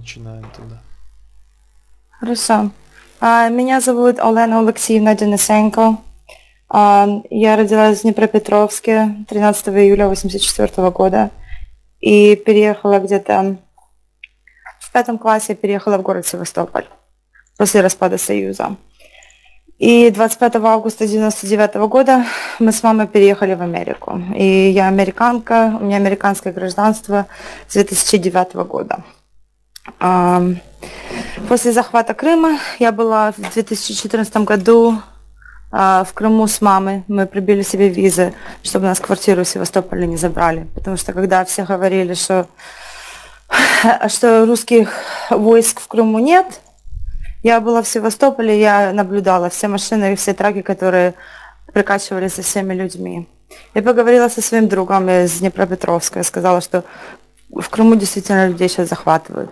Начинаем тогда. Хорошо. Меня зовут Олена Алексеевна Денисенко. Я родилась в Днепропетровске 13 июля 1984 года и переехала где-то в 5 классе, переехала в город Севастополь после распада Союза. И 25 августа 1999 года мы с мамой переехали в Америку. И я американка, у меня американское гражданство с 2009 года. После захвата Крыма я была в 2014 году в Крыму с мамой. Мы прибили себе визы, чтобы нас квартиру в Севастополе не забрали. Потому что когда все говорили, что русских войск в Крыму нет, я была в Севастополе, я наблюдала все машины и все траки, которые прикачивали со всеми людьми. Я поговорила со своим другом из Днепропетровска и сказала, что в Крыму действительно людей сейчас захватывают.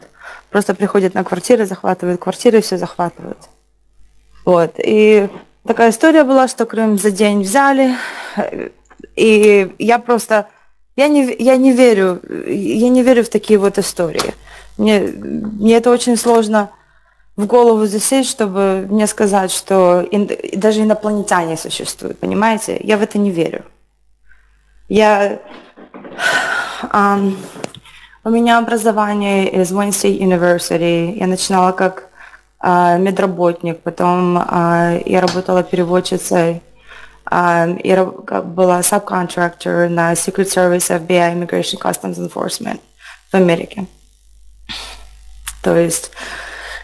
Просто приходят на квартиры, все захватывают. Вот. И такая история была, что Крым за день взяли. И я просто... Я не верю в такие вот истории. Мне это очень сложно в голову засесть, чтобы мне сказать, что даже инопланетяне существуют, понимаете? Я в это не верю. У меня образование из Wayne State University. Я начинала как медработник, потом я работала переводчицей. Я была subcontractor на Secret Service, FBI, Immigration Customs Enforcement в Америке. То есть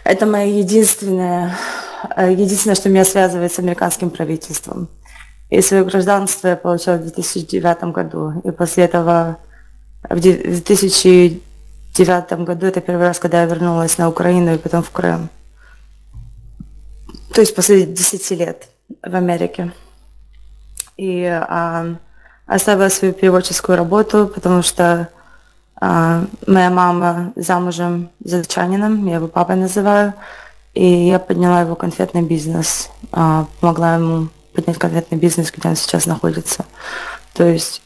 это мое единственное, что меня связывает с американским правительством. И свое гражданство я получила в 2009 году. И после этого в 2009 году это первый раз, когда я вернулась на Украину и потом в Крым. То есть после 10 лет в Америке. И оставила свою переводческую работу, потому что моя мама замужем за датчанином, я его папой называю, и я подняла его конфетный бизнес, помогла ему поднять конфетный бизнес, где он сейчас находится. То есть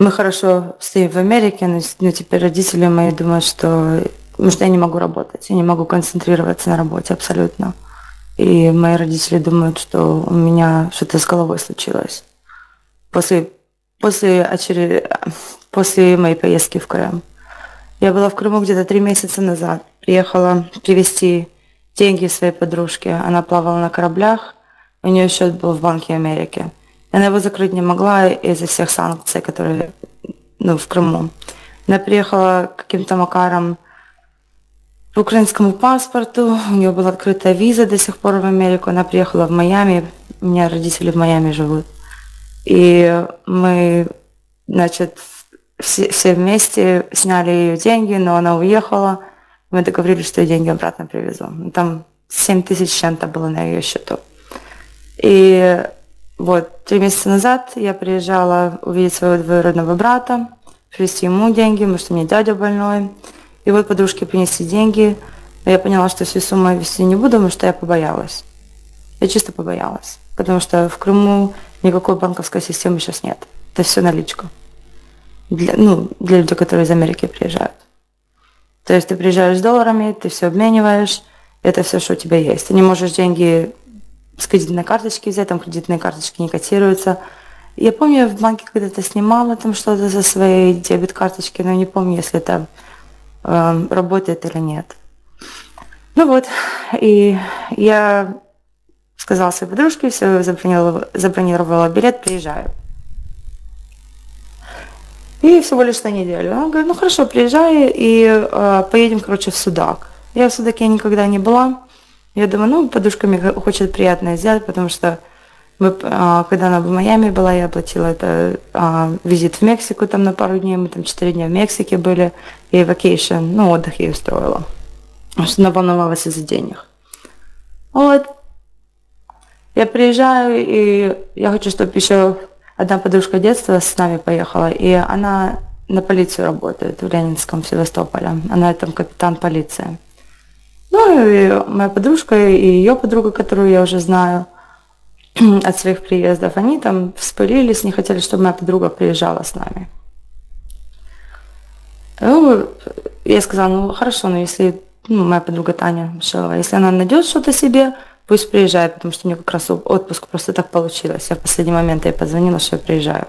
мы хорошо стоим в Америке, но теперь родители мои думают, что, потому что я не могу работать, я не могу концентрироваться на работе абсолютно. И мои родители думают, что у меня что-то с головой случилось после моей поездки в Крым. Я была в Крыму где-то 3 месяца назад. Приехала привезти деньги своей подружке. Она плавала на кораблях, у нее счет был в Банке Америки. Она его закрыть не могла из-за всех санкций, которые в Крыму. Она приехала каким-то макаром по украинскому паспорту, у нее была открытая виза до сих пор в Америку, она приехала в Майами, у меня родители в Майами живут. И мы, значит, все вместе сняли ее деньги, но она уехала, мы договорились, что я деньги обратно привезу. Там 7000 чем-то было на ее счету. И вот 3 месяца назад я приезжала увидеть своего двоюродного брата, привезти ему деньги, потому что у меня дядя больной. И вот подружки принесли деньги, но я поняла, что всю сумму я вести не буду, потому что я побоялась. Я чисто побоялась, потому что в Крыму никакой банковской системы сейчас нет. Это все наличка. Для людей, которые из Америки приезжают. То есть ты приезжаешь с долларами, ты все обмениваешь, это все, что у тебя есть. Ты не можешь деньги с кредитной карточки взять, там кредитные карточки не котируются. Я помню, я в банке когда-то снимала там что-то со своей дебет-карточки, но не помню, если это работает или нет. Ну вот, и я сказала своей подружке, все, забронировала билет, приезжаю. И всего лишь на неделю. Она говорит, ну хорошо, приезжай и поедем, короче, в Судак. Я в Судаке никогда не была. Я думаю, ну, подружка мне хочет приятное сделать, потому что мы, когда она в Майами была, я оплатила это, визит в Мексику там на пару дней, мы там 4 дня в Мексике были, и vacation, отдых я устроила, потому что она волновалась из-за денег. Вот, я приезжаю, и я хочу, чтобы еще одна подружка детства с нами поехала, и она на полицию работает в Ленинском, в Севастополе, она там капитан полиции. Ну, и моя подружка и ее подруга, которую я уже знаю от своих приездов, они там вспылились, не хотели, чтобы моя подруга приезжала с нами. Ну, я сказала, ну хорошо, но если ну, моя подруга Таня Мишелова, если она найдет что-то себе, пусть приезжает, потому что у нее как раз отпуск просто так получилось. Я в последний момент ей позвонила, что я приезжаю.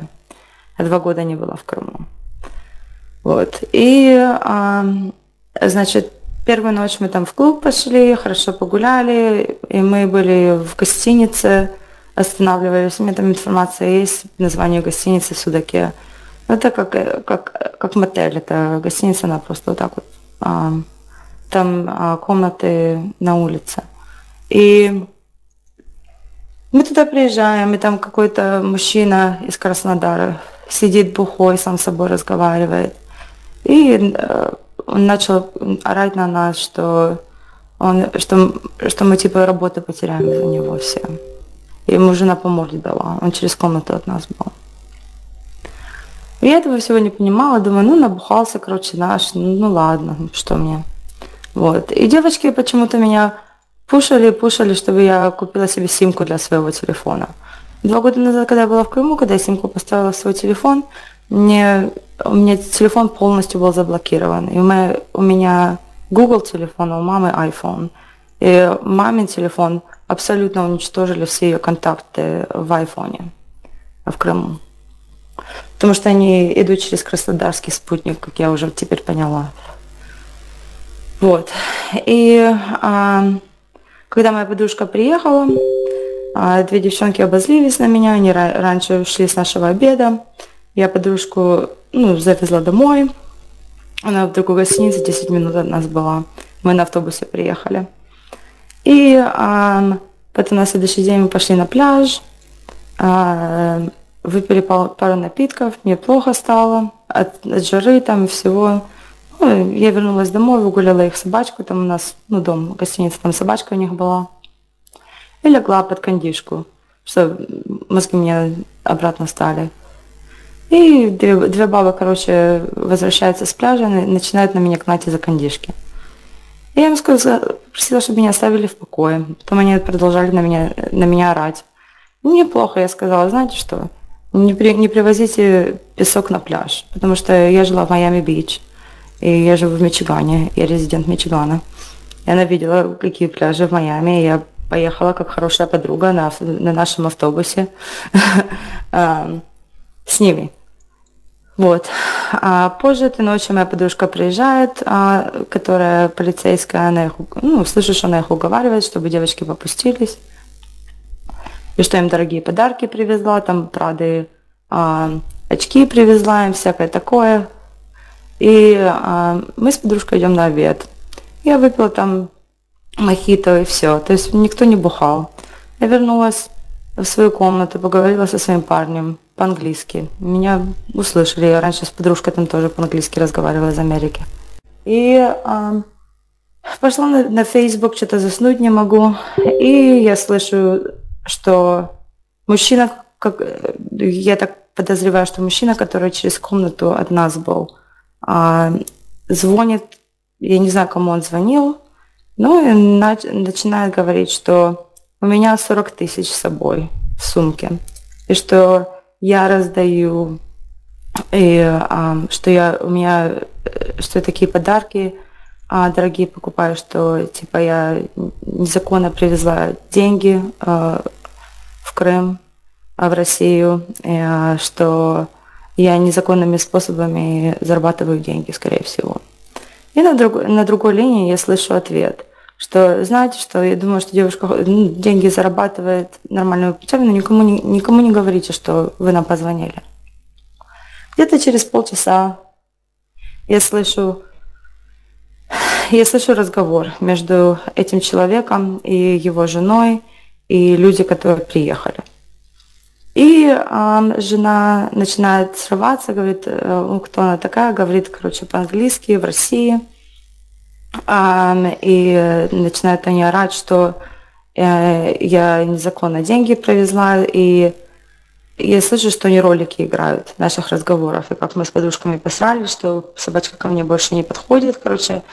Я 2 года не была в Крыму. Вот. И, значит, первую ночь мы там в клуб пошли, хорошо погуляли, и мы были в гостинице, останавливались. У меня там информация есть, название гостиницы в Судаке. Это как мотель, это гостиница, она просто вот так вот. Там комнаты на улице. И мы туда приезжаем, и там какой-то мужчина из Краснодара сидит бухой, сам с собой разговаривает. И он начал орать на нас, что мы типа работы потеряем за него все. И ему жена по морде дала, он через комнату от нас был. И я этого всего не понимала, думаю, ну набухался, короче, наш, ну ладно, что мне. Вот. И девочки почему-то меня пушили, чтобы я купила себе симку для своего телефона. 2 года назад, когда я была в Крыму, когда я симку поставила в свой телефон, у меня телефон полностью был заблокирован. И у меня Google телефон, а у мамы iPhone. И мамин телефон абсолютно уничтожили все ее контакты в iPhone, в Крыму. Потому что они идут через краснодарский спутник, как я уже теперь поняла. Вот. И когда моя подружка приехала, 2 девчонки обозлились на меня, они раньше ушли с нашего обеда. Я подружку, ну, завезла домой, она в другую гостиницу, 10 минут от нас была. Мы на автобусе приехали. И потом на следующий день мы пошли на пляж, выпили пару напитков, мне плохо стало, от жары там и всего. Ну, я вернулась домой, выгуляла их собачку, там у нас, ну, дом, гостиница, там собачка у них была. И легла под кондишку, что мозги мне обратно стали. И две бабы, короче, возвращаются с пляжа и начинают на меня гнать из-за кондишки. И я им попросила, чтобы меня оставили в покое. Потом они продолжали на меня орать. Мне плохо, я сказала, знаете что, не привозите песок на пляж, потому что я жила в Майами-Бич. И я живу в Мичигане, я резидент Мичигана. И она видела, какие пляжи в Майами. Я поехала, как хорошая подруга, на нашем автобусе с ними. Вот. А позже этой ночью моя подружка приезжает, которая полицейская, она их, ну, слышу, что она их уговаривает, чтобы девочки попустились. И что им дорогие подарки привезла, там Прады очки привезла им, всякое такое. И мы с подружкой идем на обед. Я выпила там мохито и все. То есть никто не бухал. Я вернулась в свою комнату, поговорила со своим парнем по-английски. Меня услышали. Я раньше с подружкой там тоже по-английски разговаривала из Америки. И пошла на Facebook, что-то заснуть не могу. И я слышу, что мужчина, я так подозреваю, что мужчина, который через комнату от нас был, звонит, я не знаю, кому он звонил, ну и начинает говорить, что у меня 40 тысяч с собой в сумке, и что я раздаю, и что такие подарки дорогие покупаю, что типа я незаконно привезла деньги в Крым, в Россию, и, что я незаконными способами зарабатываю деньги, скорее всего. И на другой линии я слышу ответ, что, знаете, что я думаю, что девушка, ну, деньги зарабатывает нормальными путями, но никому не говорите, что вы нам позвонили. Где-то через полчаса я слышу разговор между этим человеком и его женой, и люди, которые приехали. И жена начинает срываться, говорит, кто она такая, говорит, короче, по-английски, в России. И начинают они орать, что я незаконно деньги привезла. И я слышу, что они ролики играют наших разговоров. И как мы с подружками посрали, что собачка ко мне больше не подходит, короче,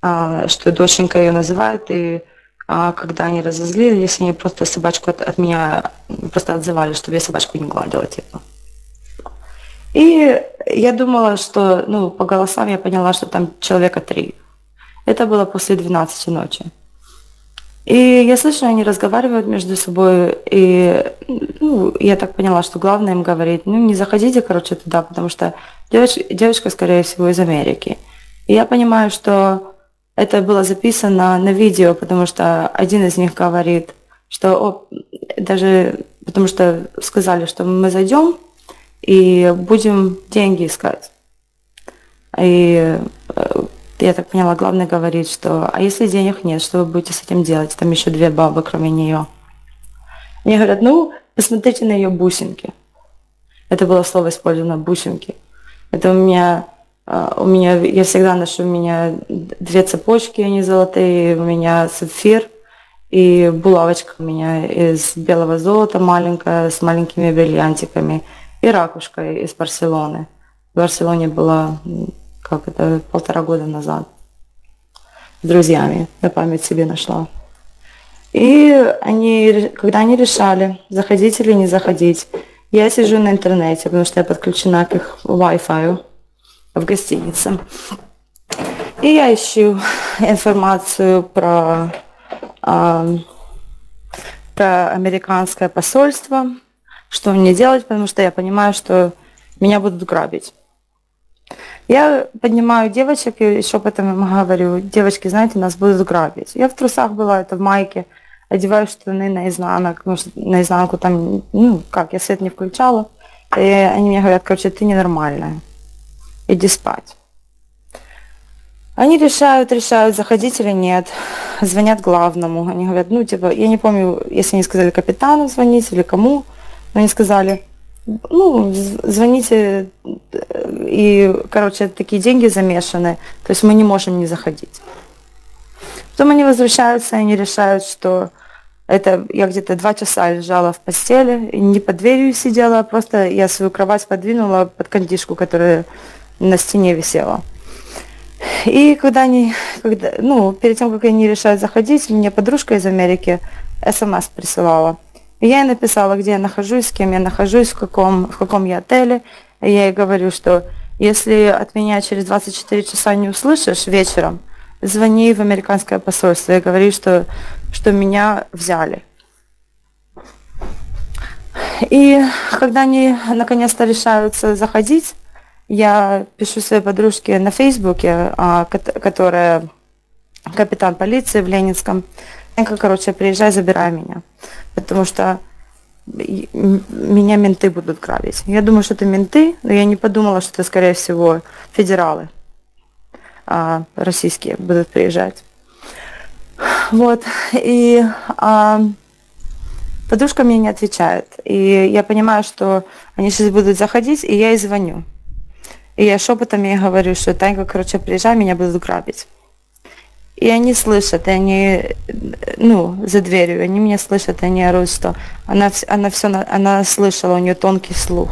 что доченька ее называет. И когда они разозлились, они просто собачку от меня просто отзывали, чтобы я собачку не гладила, типа. И я думала, что, ну, по голосам я поняла, что там человека 3. Это было после 12 ночи. И я слышала, они разговаривают между собой, и я так поняла, что главное им говорить, не заходите, туда, потому что девочка, скорее всего, из Америки. И я понимаю, что это было записано на видео, потому что один из них говорит, что потому что сказали, что мы зайдем и будем деньги искать. И я так поняла, главное говорит, что а если денег нет, что вы будете с этим делать? Там еще две бабы, кроме нее. Мне говорят, посмотрите на ее бусинки. Это было слово использовано, бусинки. Это у меня, я всегда ношу, у меня две цепочки, они золотые, у меня сапфир и булавочка у меня из белого золота маленькая, с маленькими бриллиантиками, и ракушка из Барселоны. В Барселоне была... полтора года назад, с друзьями, я память себе нашла. И когда они решали, заходить или не заходить, я сижу на интернете, потому что я подключена к их Wi-Fi в гостинице. И я ищу информацию про американское посольство, что мне делать, потому что я понимаю, что меня будут грабить. Я поднимаю девочек и еще потом им говорю, девочки, знаете, нас будут грабить. Я в трусах была, это в майке, одеваю штаны наизнанку, потому что наизнанку там, я свет не включала. И они мне говорят, ты ненормальная, иди спать. Они решают, заходить или нет, звонят главному. Они говорят, я не помню, если они сказали капитану звонить или кому, но они сказали... звоните, и, такие деньги замешаны, то есть мы не можем не заходить. Потом они возвращаются, и они решают, что это я где-то 2 часа лежала в постели, не под дверью сидела, просто я свою кровать подвинула под кондишку, которая на стене висела. И перед тем, как они решают заходить, мне подружка из Америки СМС присылала. Я ей написала, где я нахожусь, с кем я нахожусь, в каком я отеле. И я ей говорю, что если от меня через 24 часа не услышишь вечером, звони в американское посольство и говори, что меня взяли. И когда они наконец-то решаются заходить, я пишу своей подружке на Фейсбуке, которая капитан полиции в Ленинском, приезжай, забирай меня, потому что меня менты будут грабить. Я думаю, что это менты, но я не подумала, что это, скорее всего, федералы российские будут приезжать. И подружка мне не отвечает. И я понимаю, что они сейчас будут заходить, и я ей звоню. И я шепотом ей говорю, что Танька, приезжай, меня будут грабить. И они слышат, и они, за дверью, они меня слышат, и они орут, что она слышала, у нее тонкий слух.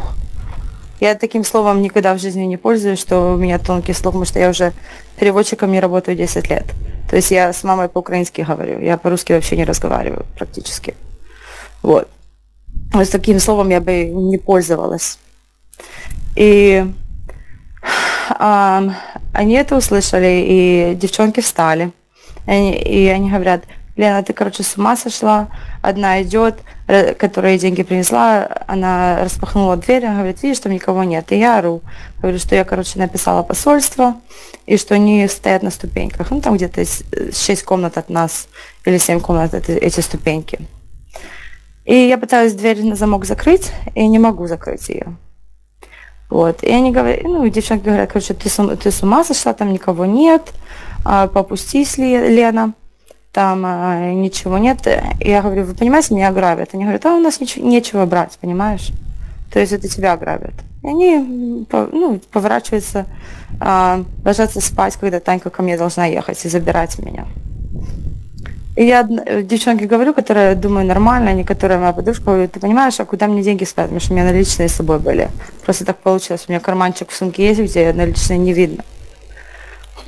Я таким словом никогда в жизни не пользуюсь, что у меня тонкий слух, потому что я уже переводчиком не работаю 10 лет. То есть я с мамой по-украински говорю, я по-русски вообще не разговариваю практически. Вот с таким словом я бы не пользовалась. И... они это услышали, и девчонки встали. И они говорят, Лена, ты, с ума сошла, одна идет, которая деньги принесла, она распахнула дверь, она говорит, видишь, там никого нет. И я ору, говорю, что я, написала посольство, и что они стоят на ступеньках. Там где-то 6 комнат от нас, или 7 комнат эти ступеньки. И я пытаюсь дверь на замок закрыть, и не могу закрыть ее. И они говорят, девчонки говорят, ты с ума сошла, там никого нет, попустись, Лена, там ничего нет. И я говорю, вы понимаете, меня грабят. Они говорят, у нас нечего брать, понимаешь? То есть это тебя грабят. И они поворачиваются, ложатся спать, когда Танька ко мне должна ехать и забирать меня. И я девчонке говорю, которая, думаю, нормально, не которая моя подружка, говорит, ты понимаешь, а куда мне деньги спрятать? Потому что у меня наличные с собой были. Просто так получилось, у меня карманчик в сумке есть, где наличные не видно.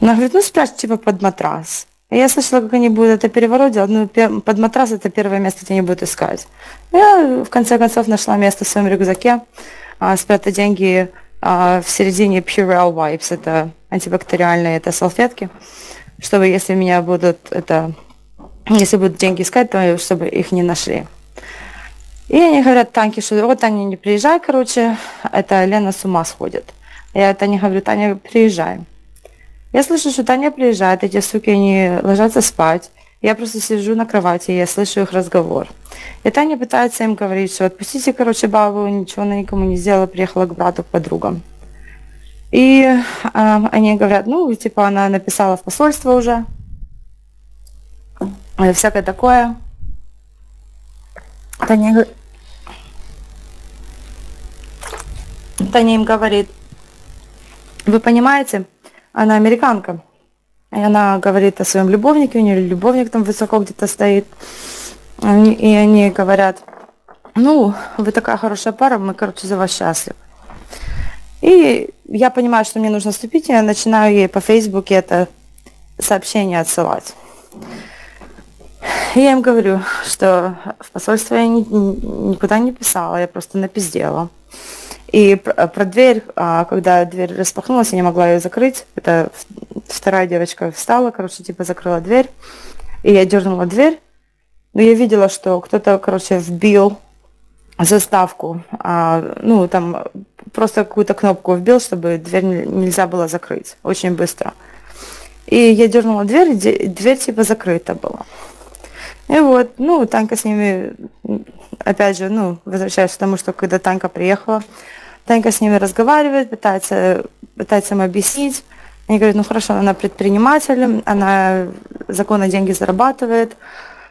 Она говорит, спрячь под матрас. И я слышала, как они будут это переворот делать, под матрас это первое место, где они будут искать. Я, в конце концов, нашла место в своем рюкзаке, спрятала деньги в середине Purell Wipes, это антибактериальные салфетки. чтобы если меня будут это, если будут деньги искать, то чтобы их не нашли. И они говорят, Таньке, что вот Таня, не приезжай, короче, это Лена с ума сходит. Я Тане говорю, Таня, приезжай. Я слышу, что Таня приезжает, эти суки, они ложатся спать. Я просто сижу на кровати, я слышу их разговор. И Таня пытается им говорить, что отпустите, короче, бабу, ничего она никому не сделала, приехала к брату, к подругам. И они говорят, ну, типа, она написала в посольство уже, всякое такое. Таня им говорит, вы понимаете, она американка. И она говорит о своем любовнике, у нее любовник там высоко где-то стоит. И они говорят, ну, вы такая хорошая пара, мы, короче, за вас счастливы. И я понимаю, что мне нужно вступить, и я начинаю ей по Фейсбуке это сообщение отсылать. И я им говорю, что в посольство я никуда не писала, я просто напиздела. И про дверь, когда дверь распахнулась, я не могла ее закрыть. Это вторая девочка встала, короче, типа закрыла дверь. И я дернула дверь. Но я видела, что кто-то, короче, вбил заставку. Ну, там просто какую-то кнопку вбил, чтобы дверь нельзя было закрыть. Очень быстро. И я дернула дверь, и дверь типа закрыта была. И вот, ну, Танька с ними, опять же, ну, возвращаясь к тому, что когда Танька приехала, Танька с ними разговаривает, пытается им объяснить. Они говорят, ну хорошо, она предприниматель, она законно деньги зарабатывает.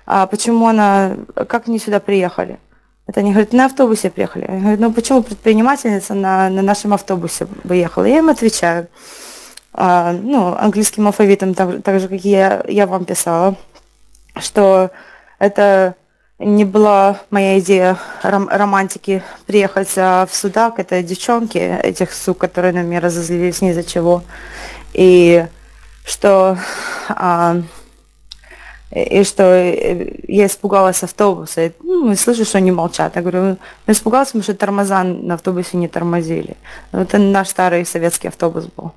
А почему она, как они сюда приехали? Это они говорят, на автобусе приехали. Они говорят, ну почему предпринимательница на нашем автобусе выехала? Я им отвечаю, ну, английским алфавитом, так же, как я вам писала, что это не была моя идея романтики приехать в Судак, это девчонки, этих сук, которые на меня разозлились ни за чего. И что, я испугалась автобуса. И, ну, слышу, что они молчат. Я говорю, ну, испугалась, потому что тормоза на автобусе не тормозили. Это наш старый советский автобус был.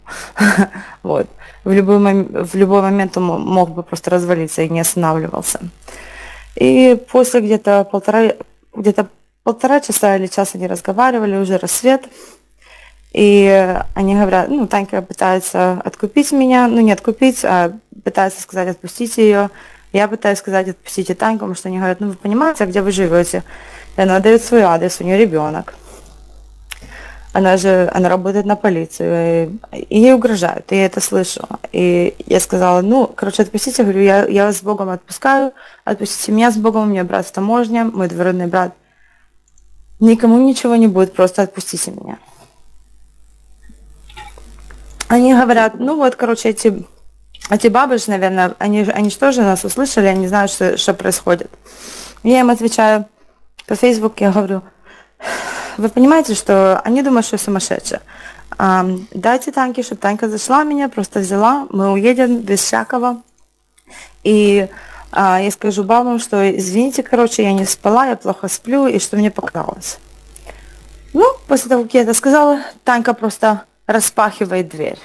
Вот. В любой момент он мог бы просто развалиться и не останавливался. И после где-то полтора часа или час они разговаривали, уже рассвет. И они говорят, ну, Танька пытается откупить меня, ну, не откупить, а пытается сказать, отпустите ее. Я пытаюсь сказать, отпустите Таньку, потому что они говорят, ну, вы понимаете, где вы живете? И она дает свой адрес, у нее ребенок. Она работает на полицию, и ей угрожают, и я это слышу. И я сказала, ну, короче, отпустите, говорю, я вас с Богом отпускаю, отпустите меня с Богом, у меня брат в таможне, мой двоюродный брат. Никому ничего не будет, просто отпустите меня. Они говорят, ну вот, короче, эти бабы же, наверное, они же тоже нас услышали, они знают, что происходит. Я им отвечаю по Facebook, я говорю, вы понимаете, что они думают, что я сумасшедшая. Дайте Таньке, чтобы Танька зашла меня, просто взяла, мы уедем без всякого. И я скажу бабам, что извините, короче, я не спала, я плохо сплю, и что мне показалось. Ну, после того, как я это сказала, Танька просто распахивает дверь.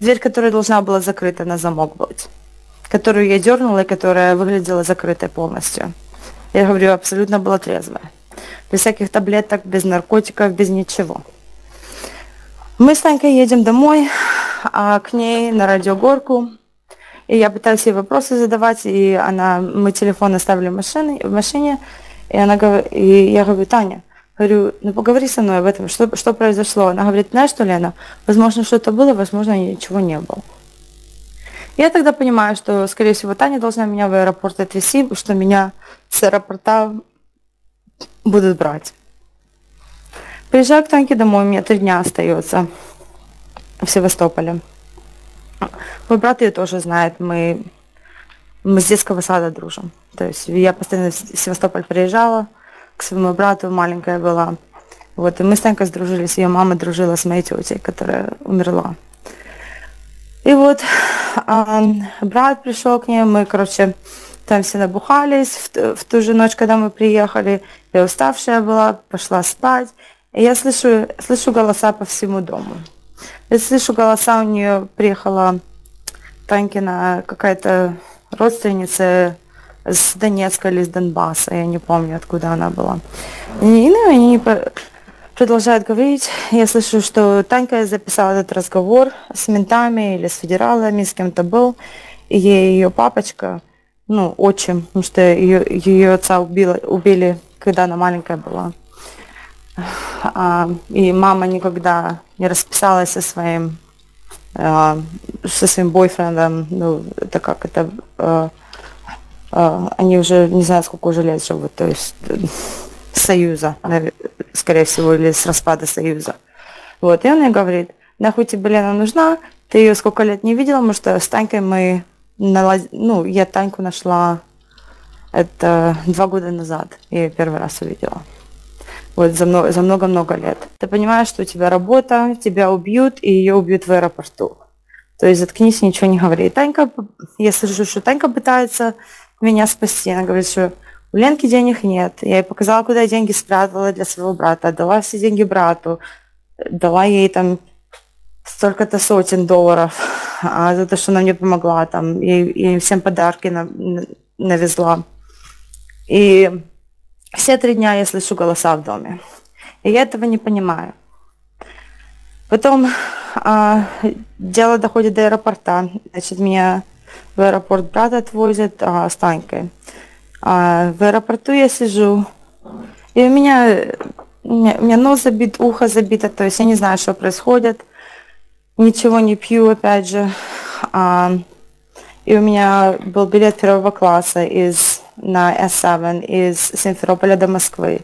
Дверь, которая должна была закрыта на замок быть. Которую я дернула, и которая выглядела закрытой полностью. Я говорю, абсолютно была трезвая. Без всяких таблеток, без наркотиков, без ничего. Мы с Танькой едем домой, к ней на радиогорку. И я пытаюсь ей вопросы задавать, и мы телефон оставили в машине. И я говорю, Таня, говорю, ну поговори со мной об этом, что произошло. Она говорит, знаешь что, Лена, возможно, что-то было, возможно, ничего не было. Я тогда понимаю, что, скорее всего, Таня должна меня в аэропорт отвезти, что меня с аэропорта будут брать. Приезжаю к Таньке домой, у меня 3 дня остается в Севастополе. Мой брат ее тоже знает, мы с детского сада дружим. То есть я постоянно в Севастополь приезжала, к своему брату, маленькая была. Вот, и мы с Танькой сдружились, ее мама дружила с моей тетей, которая умерла. И вот брат пришел к ней, мы, короче, там все набухались в ту же ночь, когда мы приехали. Я уставшая была, пошла спать. И я слышу голоса по всему дому. Я слышу голоса, у нее приехала Танькина какая-то родственница с Донецка или с Донбасса, я не помню, откуда она была. И ну, они продолжают говорить. Я слышу, что Танька записала этот разговор с ментами или с федералами, с кем-то был. И ей ее папочка, ну, отчим, потому что ее отца убили, когда она маленькая была. И мама никогда не расписалась со своим бойфрендом, ну, это как это... Они уже, не знаю, сколько уже лет живут, то есть Союза, скорее всего, или с распада Союза. Вот, и он ей говорит, нахуй тебе Лена нужна, ты ее сколько лет не видела, потому что с Танькой мы... Ну, я Таньку нашла это 2 года назад, я ее первый раз увидела. Вот, за много-много лет. Ты понимаешь, что у тебя работа, тебя убьют, и ее убьют в аэропорту. То есть заткнись, ничего не говори. И Танька, я слышу, что Танька пытается меня спасти. Она говорит, что у Ленки денег нет. Я ей показала, куда я деньги спрятала для своего брата. Отдала все деньги брату. Дала ей там столько-то сотен долларов за то, что она мне помогла. Там, ей всем подарки навезла. И... Все 3 дня я слышу голоса в доме, и я этого не понимаю. Потом дело доходит до аэропорта, значит, меня в аэропорт брат отвозит с Танькой. В аэропорту я сижу, и у меня нос забит, ухо забито, то есть я не знаю, что происходит, ничего не пью, опять же. И у меня был билет 1-го класса на S7 из Симферополя до Москвы.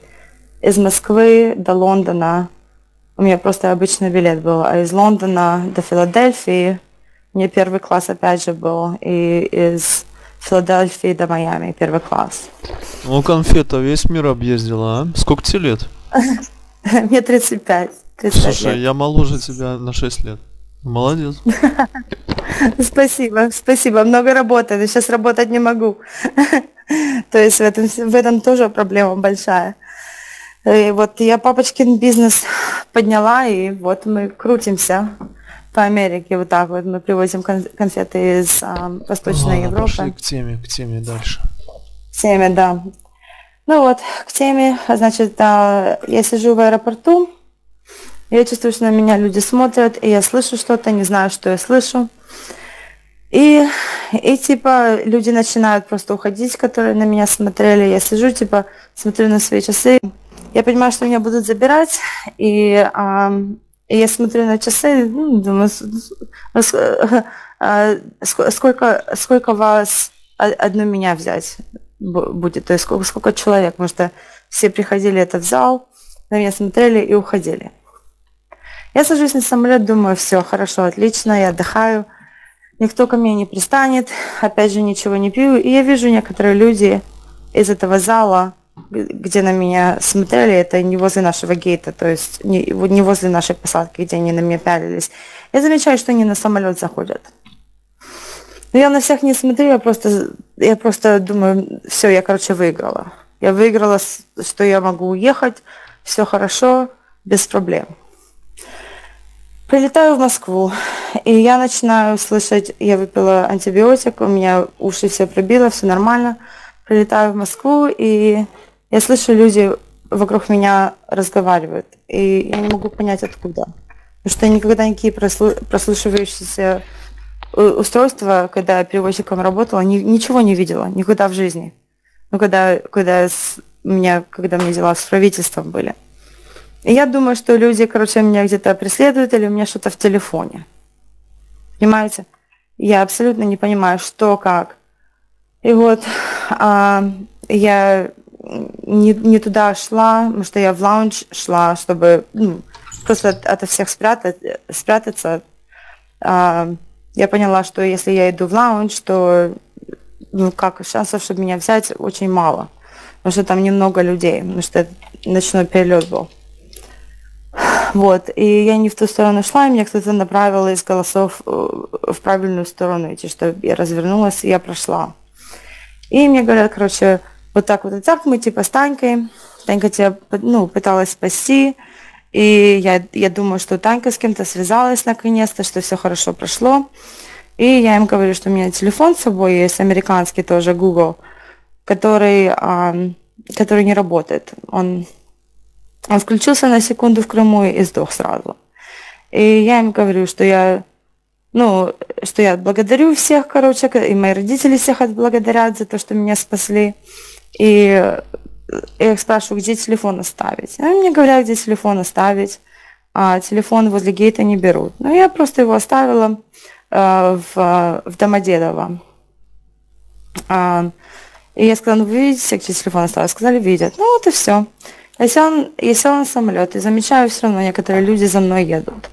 Из Москвы до Лондона у меня просто обычный билет был, а из Лондона до Филадельфии мне 1-й класс опять же был, и из Филадельфии до Майами 1-й класс. Ну, конфета, весь мир объездила, а? Сколько тебе лет? Мне 35. Слушай, я моложе тебя на 6 лет. Молодец. Спасибо, спасибо. Много работы, но сейчас работать не могу. То есть в этом тоже проблема большая. И вот я папочкин бизнес подняла, и вот мы крутимся по Америке. Вот так вот мы привозим конфеты из Восточной Европы. Пошли к теме дальше. К теме, да. Ну вот, к теме, значит, я сижу в аэропорту, я чувствую, что на меня люди смотрят, и я слышу что-то, не знаю, что я слышу. И типа люди начинают просто уходить, которые на меня смотрели. Я сижу, типа, смотрю на свои часы. Я понимаю, что меня будут забирать, и я смотрю на часы, ну, думаю, сколько вас одну меня взять будет, то есть сколько человек, потому что все приходили это в зал, на меня смотрели и уходили. Я сажусь на самолет, думаю, все, хорошо, отлично, я отдыхаю. Никто ко мне не пристанет, опять же ничего не пью. И я вижу некоторые люди из этого зала, где на меня смотрели, это не возле нашего гейта, то есть не возле нашей посадки, где они на меня пялились. Я замечаю, что они на самолет заходят. Но я на всех не смотрю, я просто думаю, все, я, короче, выиграла. Я выиграла, что я могу уехать, все хорошо, без проблем. Прилетаю в Москву, и я начинаю слышать, я выпила антибиотик, у меня уши все пробило, все нормально. Прилетаю в Москву, и я слышу, люди вокруг меня разговаривают, и я не могу понять, откуда. Потому что я никогда никакие прослушивающиеся устройства, когда я переводчиком работала, ничего не видела, никогда в жизни. Ну, когда у меня дела с правительством были. И я думаю, что люди, короче, меня где-то преследуют, или у меня что-то в телефоне. Понимаете? Я абсолютно не понимаю, что, как. И вот я не туда шла, потому что я в лаунж шла, чтобы просто ото всех спрятаться. Я поняла, что если я иду в лаунж, то шансов, чтобы меня взять, очень мало. Потому что там немного людей, потому что ночной перелет был. Вот, и я не в ту сторону шла, и меня кто-то направил из голосов в правильную сторону идти, что я развернулась, и я прошла. И мне говорят, короче, вот так, мы типа с Танькой, Танька тебя, пыталась спасти, и я думаю, что Танька с кем-то связалась наконец-то, что все хорошо прошло, И я им говорю, что у меня телефон с собой есть, американский тоже, Google, который не работает. Он включился на секунду в Крыму и сдох сразу. И я им говорю, что я благодарю всех, короче, и мои родители всех отблагодарят за то, что меня спасли. И я их спрашиваю, где телефон оставить. Они мне говорят, где телефон оставить. А телефон возле гейта не берут. Но я просто его оставила в Домодедово. И я сказала, ну вы видите, где телефон оставил? Сказали, видят. Ну вот и все. Я села на самолет и замечаю, все равно некоторые люди за мной едут.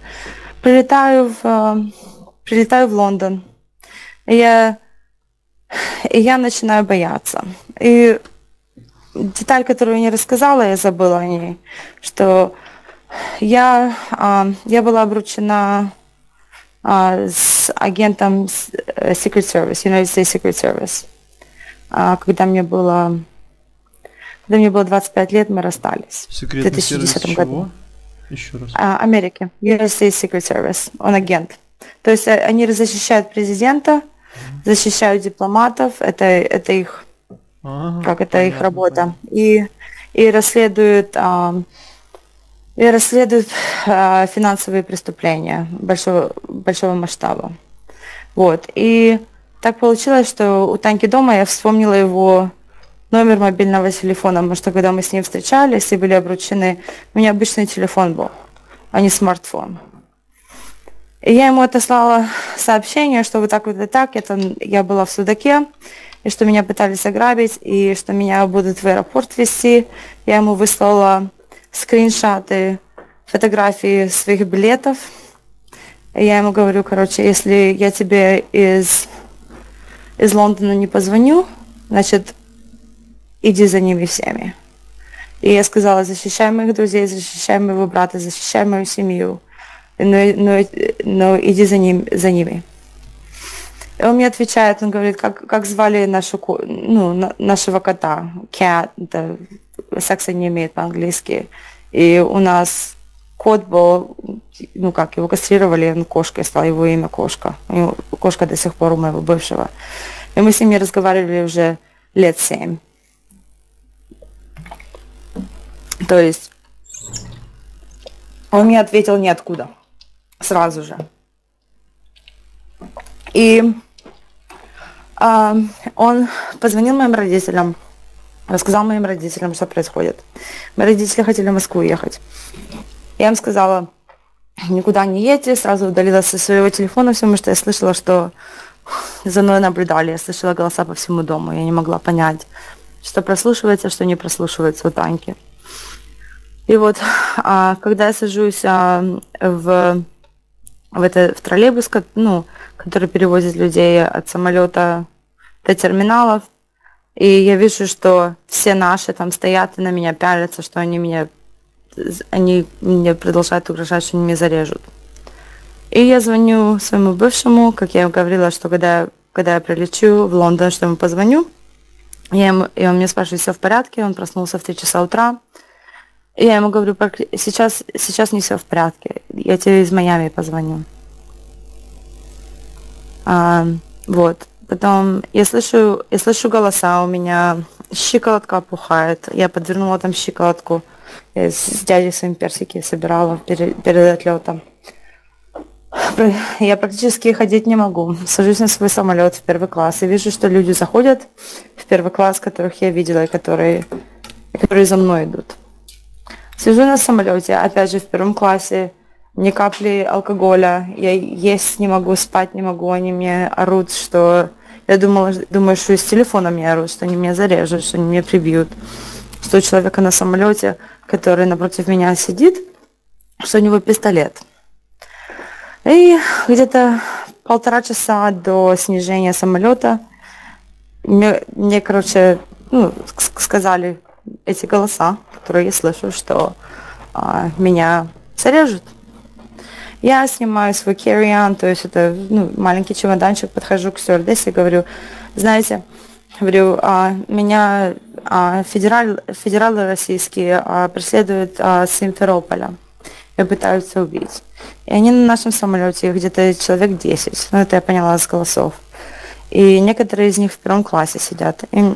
Прилетаю в Лондон. И я начинаю бояться. И деталь, которую я не рассказала, я забыла о ней, что я была обручена с агентом Secret Service, United States Secret Service. Когда мне было 25 лет, мы расстались. Секретный в 2010 году. Еще раз. Америки. United States Secret Service. Он агент. То есть они защищают президента, защищают дипломатов. Это их, их работа. И расследуют финансовые преступления большого масштаба. Вот. И так получилось, что у Таньки дома я вспомнила его номер мобильного телефона, потому что когда мы с ним встречались и были обручены, у меня обычный телефон был, а не смартфон. И я ему отослала сообщение, что вот так, я была в Судаке, и что меня пытались ограбить, и что меня будут в аэропорт везти. Я ему выслала скриншоты, фотографии своих билетов. И я ему говорю, короче, если я тебе из Лондона не позвоню, значит, иди за ними всеми. И я сказала, защищай моих друзей, защищай моего брата, защищай мою семью, но иди за ними. И он мне отвечает, он говорит, как звали нашего кота, Cat, да, секса не имеет по-английски. И у нас кот был, его кастрировали, он кошкой стал, его имя Кошка. Кошка до сих пор у моего бывшего. И мы с ними разговаривали уже лет 7. То есть он мне ответил ниоткуда, сразу же. И он позвонил моим родителям, рассказал моим родителям, что происходит. Мои родители хотели в Москву ехать. Я им сказала, никуда не едьте, сразу удалилась со своего телефона, потому что я слышала, что за мной наблюдали, я слышала голоса по всему дому, я не могла понять, что прослушивается, что не прослушивается у Таньки. И вот, когда я сажусь в троллейбус, который перевозит людей от самолета до терминалов, и я вижу, что все наши там стоят и на меня пялятся, что они мне продолжают угрожать, что они меня зарежут. И я звоню своему бывшему, как я им говорила, что когда я прилечу в Лондон, что ему позвоню, и он мне спрашивает, все в порядке, он проснулся в 3 часа утра. И я ему говорю, сейчас не все в порядке, я тебе из Майами позвоню. Потом я слышу голоса, у меня щиколотка опухает, я подвернула там щиколотку, я с дядей своим персики собирала перед отлетом. Я практически ходить не могу, сажусь на свой самолет в первый класс и вижу, что люди заходят в первый класс, которых я видела и которые за мной идут. Сижу на самолете, опять же в первом классе, ни капли алкоголя, я есть не могу, спать не могу, они мне орут, что... Я думаю, что из телефона мне орут, что они меня зарежут, что они меня прибьют, что у человека на самолете, который напротив меня сидит, что у него пистолет. И где-то полтора часа до снижения самолета мне сказали эти голоса, которые я слышу, что меня зарежут. Я снимаю свой carry-on, то есть это маленький чемоданчик, подхожу к стюардессе и говорю, меня федералы российские преследуют с Симферополя. и пытаются убить. И они на нашем самолете, их где-то человек 10, ну это я поняла с голосов. И некоторые из них в первом классе сидят. И она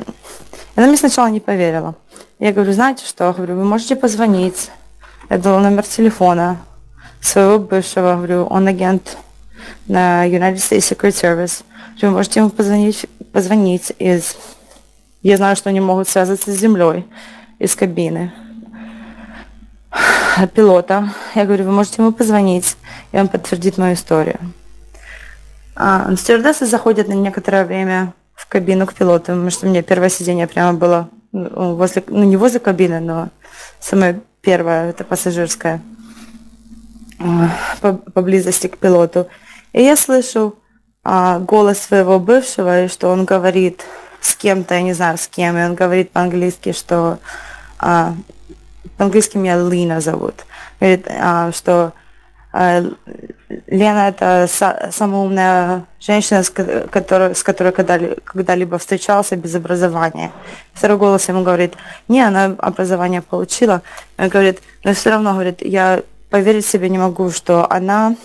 мне сначала не поверила. Я говорю, знаете что, я говорю, вы можете позвонить. Я дала номер телефона своего бывшего, говорю, он агент на United States Secret Service. Вы можете ему позвонить из... Я знаю, что они могут связаться с землей, из кабины пилота. Я говорю, вы можете ему позвонить, и он подтвердит мою историю. Стюардессы заходят на некоторое время в кабину к пилоту, потому что у меня первое сидение прямо было возле, ну не возле кабины, но самое первое, это пассажирское, поблизости к пилоту. И я слышу голос своего бывшего, и что он говорит с кем-то, я не знаю с кем, и он говорит по-английски, что... По-английски меня Лина зовут. Говорит, что Лена – это самая умная женщина, с которой когда-либо встречался без образования. Второй голос ему говорит, не, она образование получила. Он говорит, но все равно, говорит, я поверить себе не могу, что она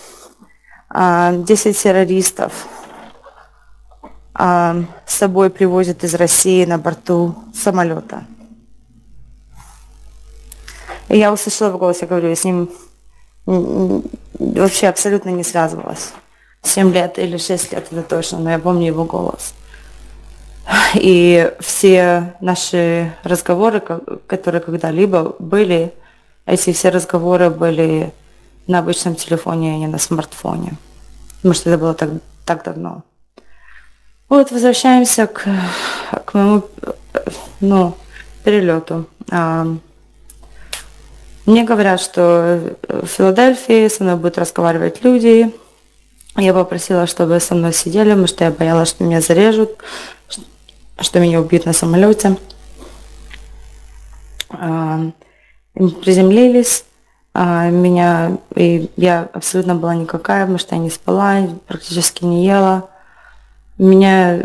10 террористов с собой привозит из России на борту самолета. И я услышала в голосе, говорю, я с ним вообще абсолютно не связывалась. 7 лет или 6 лет, это точно, но я помню его голос. И все наши разговоры, которые когда-либо были, эти все разговоры были на обычном телефоне, а не на смартфоне. Потому что это было так давно. Вот, возвращаемся к моему перелету. Мне говорят, что в Филадельфии со мной будут разговаривать люди. Я попросила, чтобы со мной сидели, потому что я боялась, что меня зарежут, что меня убьют на самолете. Приземлились. Я абсолютно была никакая, потому что я не спала, практически не ела. Меня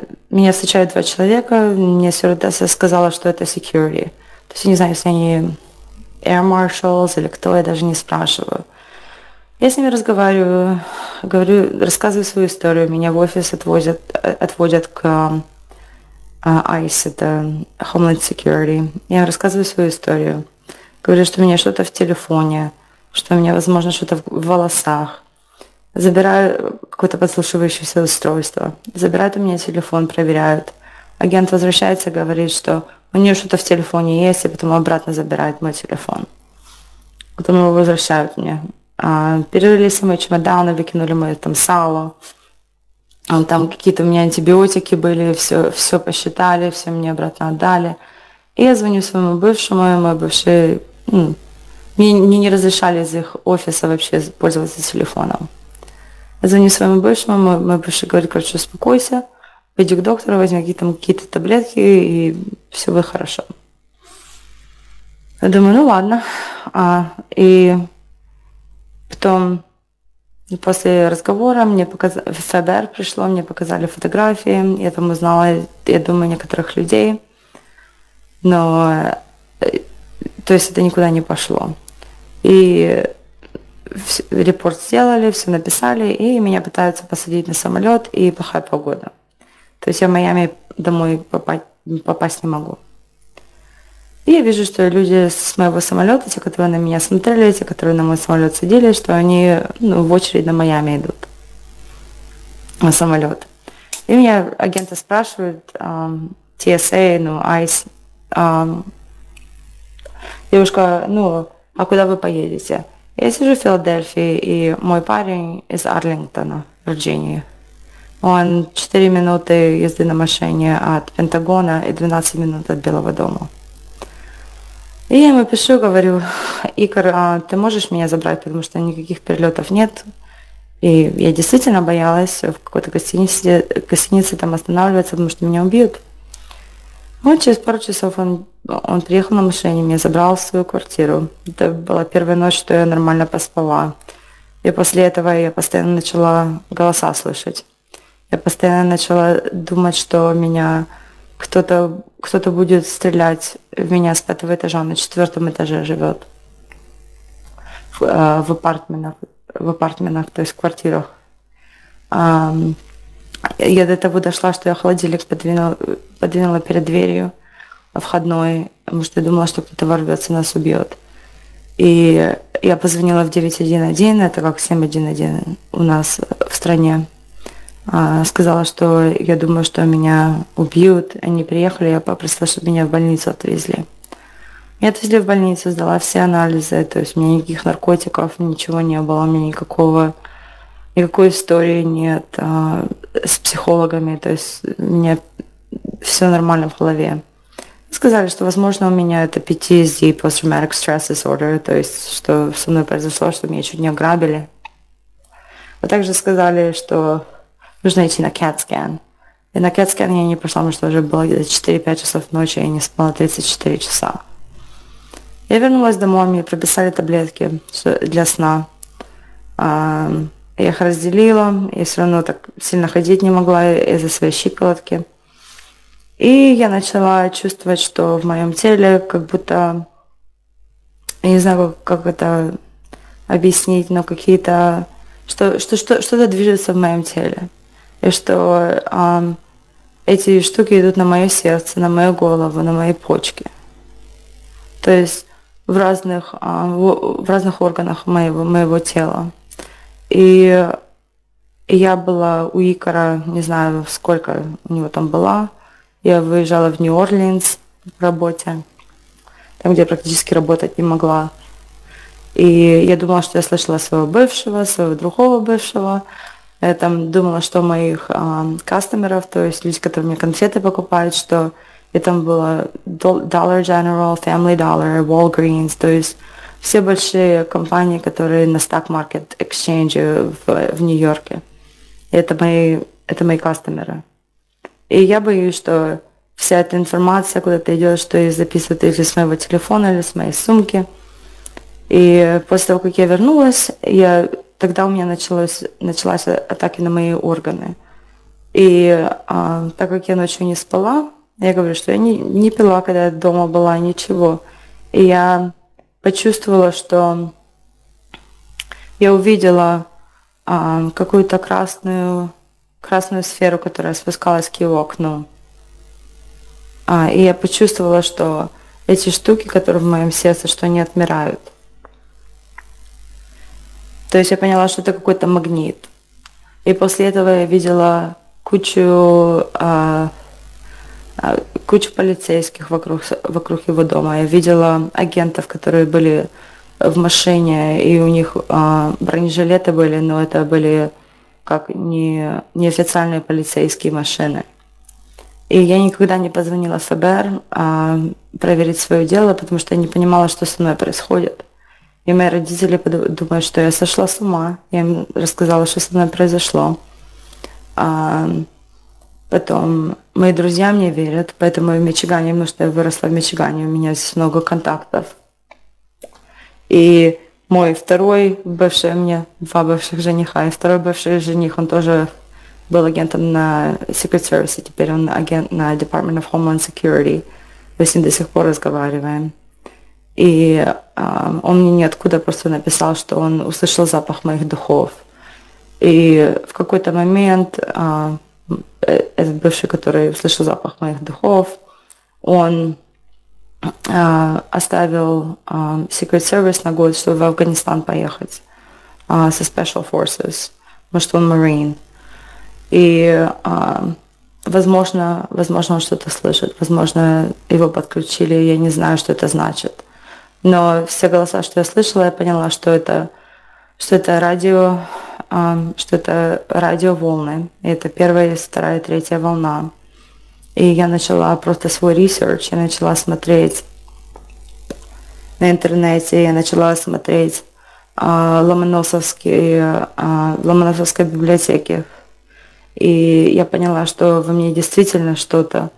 встречают 2 человека. Мне стюардесса сказала, что это security. То есть я не знаю, если они... Air Marshals или кто, я даже не спрашиваю. Я с ними разговариваю, говорю, рассказываю свою историю. Меня в офис отводят к ICE, это Homeland Security. Я рассказываю свою историю. Говорю, что у меня что-то в телефоне, что у меня, возможно, что-то в волосах. Забираю какое-то подслушивающееся устройство. Забирают у меня телефон, проверяют. Агент возвращается, говорит, что у нее что-то в телефоне есть, и потом обратно забирает мой телефон. Потом его возвращают мне. Перерылись мои чемоданы, выкинули мои там сало. Там какие-то у меня антибиотики были, все посчитали, все мне обратно отдали. И я звоню своему бывшему, и мой бывший... Мне не разрешали из их офиса вообще пользоваться телефоном. Я звоню своему бывшему, мой бывший говорит, короче, успокойся. Пойди к доктору, возьми какие-то таблетки, и все будет хорошо. Я думаю, ну ладно. И потом, после разговора, мне показали, в ФБР пришло, мне показали фотографии, я там узнала, я думаю, некоторых людей. Но, то есть, это никуда не пошло. И репорт сделали, все написали, и меня пытаются посадить на самолет, и плохая погода. То есть я в Майами домой попасть не могу. И я вижу, что люди с моего самолета, те, которые на меня смотрели, те, которые на мой самолет сидели, что они в очередь на Майами идут, на самолет. И меня агенты спрашивают, TSA, ICE, девушка, а куда вы поедете? Я сижу в Филадельфии, и мой парень из Арлингтона, Вирджинии. Он 4 минуты езды на машине от Пентагона и 12 минут от Белого дома. И я ему пишу, говорю, Икар, ты можешь меня забрать, потому что никаких перелетов нет. И я действительно боялась в какой-то гостинице там останавливаться, потому что меня убьют. Вот через пару часов он приехал на машине, меня забрал в свою квартиру. Это была первая ночь, что я нормально поспала. И после этого я постоянно начала голоса слышать. Я постоянно начала думать, что меня кто-то будет стрелять в меня с 5-го этажа, на 4-м этаже живет. в апартментах, то есть в квартирах. Я до того дошла, что я холодильник подвинула перед дверью входной, потому что я думала, что кто-то ворвется, нас убьет. И я позвонила в 911, это как 711 у нас в стране. Сказала, что я думаю, что меня убьют. Они приехали, я попросила, чтобы меня в больницу отвезли. Меня отвезли в больницу, сдала все анализы, то есть у меня никаких наркотиков, ничего не было, у меня никакой истории нет с психологами, то есть у меня все нормально в голове. Сказали, что, возможно, у меня это PTSD, Post-Traumatic Stress Disorder, то есть что со мной произошло, что меня чуть не ограбили. А также сказали, что нужно идти на CAT-скан. И на CAT-скан я не пошла, потому что уже было где-то 4-5 часов ночи, я не спала 34 часа. Я вернулась домой, мне прописали таблетки для сна. Я их разделила, я все равно так сильно ходить не могла из-за своей щиколотки. И я начала чувствовать, что в моем теле как будто, я не знаю, как это объяснить, но какие-то, что-то движется в моем теле. И что эти штуки идут на мое сердце, на мою голову, на мои почки. То есть в разных органах моего тела. И я была у Икара, не знаю, сколько у него там была. Я выезжала в Нью-Орлеанс в работе, там, где я практически работать не могла. И я думала, что я слышала своего бывшего, своего другого бывшего. Я там думала, что моих кастомеров, то есть люди, которые мне конфеты покупают, что и там было Dollar General, Family Dollar, Walgreens, то есть все большие компании, которые на Stock Market Exchange в Нью-Йорке. Это мои кастомеры. И я боюсь, что вся эта информация куда-то идет, что ее записывают или с моего телефона, или с моей сумки. И после того, как я вернулась, тогда у меня началась атаки на мои органы. И так как я ночью не спала, я говорю, что я не пила, когда я дома была, ничего. И я почувствовала, что я увидела какую-то красную сферу, которая спускалась к его окну. И я почувствовала, что эти штуки, которые в моем сердце, что они отмирают. То есть я поняла, что это какой-то магнит. И после этого я видела кучу полицейских вокруг его дома. Я видела агентов, которые были в машине, и у них бронежилеты были, но это были как неофициальные полицейские машины. И я никогда не позвонила в ФБР проверить свое дело, потому что я не понимала, что со мной происходит. И мои родители думают, что я сошла с ума. Я им рассказала, что со мной произошло. Потом мои друзья мне верят, поэтому в Мичигане, потому что я выросла в Мичигане, у меня здесь много контактов. И мой второй бывший, у меня два бывших жениха, и второй бывший жених, он тоже был агентом на Secret Service, теперь он агент на Department of Homeland Security. Мы с ним до сих пор разговариваем. И он мне ниоткуда просто написал, что он услышал запах моих духов. И в какой-то момент этот бывший, который услышал запах моих духов, он оставил Secret Service на год, чтобы в Афганистан поехать со Special Forces, потому что он Marine. И, возможно, он что-то слышит, возможно, его подключили, я не знаю, что это значит. Но все голоса, что я слышала, я поняла, что это радиоволны. И это первая, вторая, третья волна. И я начала просто свой research, я начала смотреть на интернете, я начала смотреть Ломоносовской библиотеки. И я поняла, что во мне действительно что-то.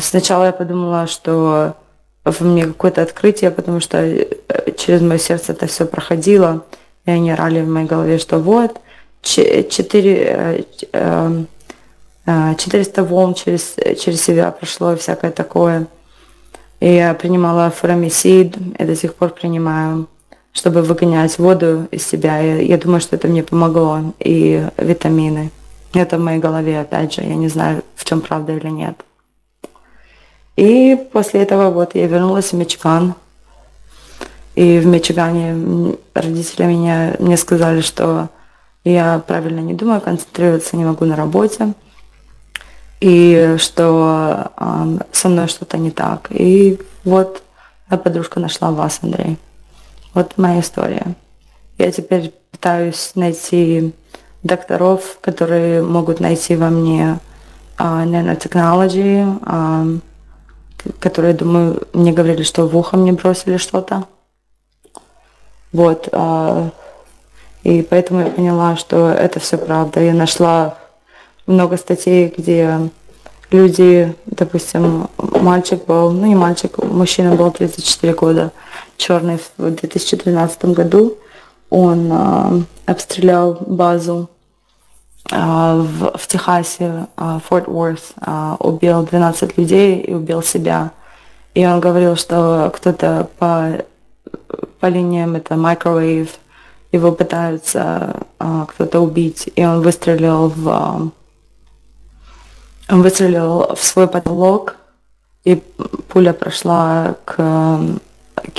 Сначала я подумала, что во мне какое-то открытие, потому что через мое сердце это все проходило. И они орали в моей голове, что вот, 400 волн через себя прошло и всякое такое. И я принимала фурамисид, я до сих пор принимаю. чтобы выгонять воду из себя. Я думаю, что это мне помогло. И витамины. Это в моей голове, опять же. Я не знаю, в чем правда или нет. И после этого вот я вернулась в Мичиган. И в Мичигане родители мне сказали, что я правильно не думаю, концентрироваться не могу на работе. И что со мной что-то не так. И вот моя подружка нашла вас, Андрей. Вот моя история. Я теперь пытаюсь найти докторов, которые могут найти во мне нанотехнологии, которые, думаю, мне говорили, что в ухо мне бросили что-то. Вот. И поэтому я поняла, что это все правда. Я нашла много статей, где люди, допустим, мальчик был, ну не мальчик, мужчина был 34 года, черный, в 2013 году. Он обстрелял базу в Техасе, Форт Уорт, убил 12 людей и убил себя. И он говорил, что кто-то по линиям, это microwave, его пытаются кто-то убить, и он выстрелил в свой потолок, и пуля прошла к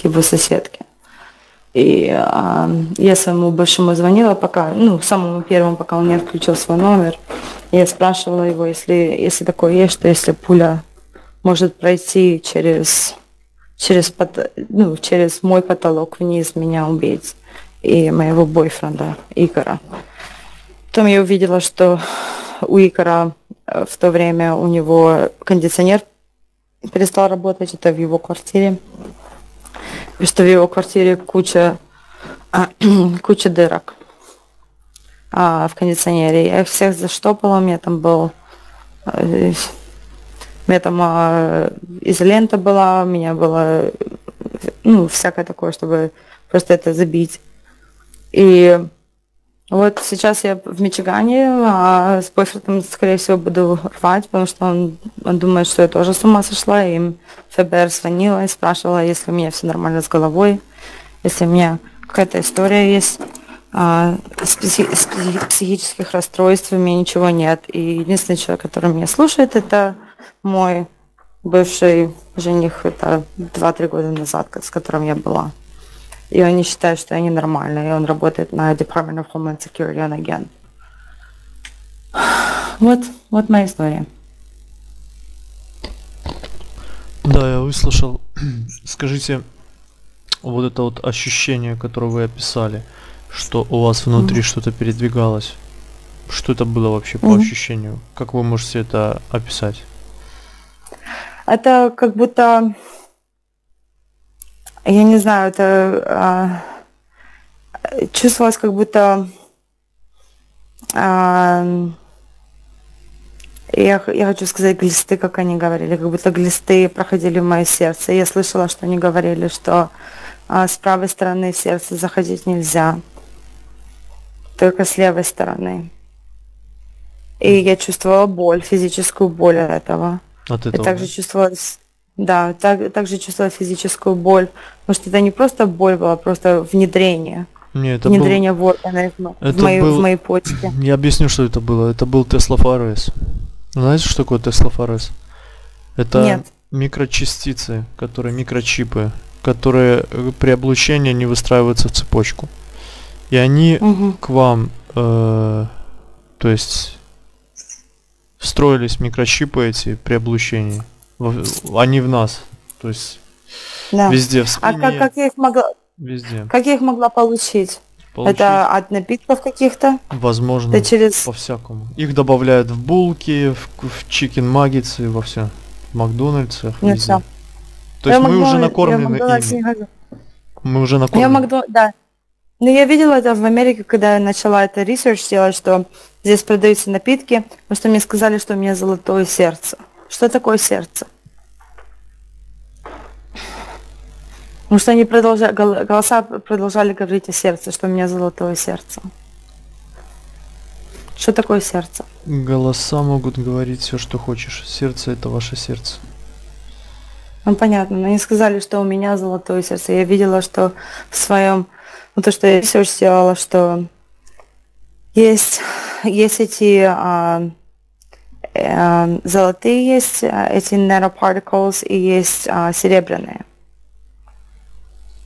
его соседке. И я своему бывшему звонила, пока, ну, самому первому, пока он не отключил свой номер. Я спрашивала его, если такое есть, что если пуля может пройти через мой потолок вниз, меня убить и моего бойфренда Икара. Потом я увидела, что у Икара в то время у него кондиционер перестал работать, это в его квартире. И что в его квартире куча дырок в кондиционере. Я их всех заштопала, у меня там изолента была, у меня было, ну, всякое такое, чтобы просто это забить. И вот сейчас я в Мичигане, а с бойфрендом, скорее всего, буду рвать, потому что он думает, что я тоже с ума сошла. И ФБР звонила и спрашивала, если у меня все нормально с головой, если у меня какая-то история есть психических расстройств, у меня ничего нет. И единственный человек, который меня слушает, это мой бывший жених, это 2-3 года назад, с которым я была. И они считают, что я ненормальная, и он работает на Department of Homeland Security, он агент. Вот моя история. Да, я выслушал. Скажите, вот это вот ощущение, которое вы описали, что у вас внутри что-то передвигалось, что это было вообще по ощущению? Как вы можете это описать? Это как будто... Я не знаю, это чувствовалось как будто я хочу сказать глисты, как они говорили, как будто глисты проходили в мое сердце. Я слышала, что они говорили, что с правой стороны в сердце заходить нельзя, только с левой стороны. И я чувствовала боль, физическую боль от этого. От этого. И также чувствовалось... Да, также чувствовала физическую боль, потому что это не просто боль была, просто внедрение. Внедрение в органы, в мои почки. Я объясню, что это было. Это был теслофорез. Знаете, что такое теслофорез? Это микрочастицы, которые микрочипы, которые при облучении не выстраиваются в цепочку. И они к вам, то есть, встроились микрочипы эти при облучении. Они в нас, то есть везде в спине. А как я их могла получить? Это от напитков каких-то? Возможно, по-всякому. Их добавляют в булки, в чикен-магицы, во все. В Макдональдсах, везде. То есть мы уже накормлены ими. Мы уже накормлены. Да. Но я видела это в Америке, когда я начала это research делать, что здесь продаются напитки, потому что мне сказали, что у меня золотое сердце. Что такое сердце? Потому что они голоса продолжали говорить о сердце, что у меня золотое сердце. Что такое сердце? Голоса могут говорить все, что хочешь. Сердце – это ваше сердце. Ну понятно, но они сказали, что у меня золотое сердце. Я видела, что в своем то, что я ресерч сделала, что есть эти золотые, есть эти nanoparticles и есть серебряные.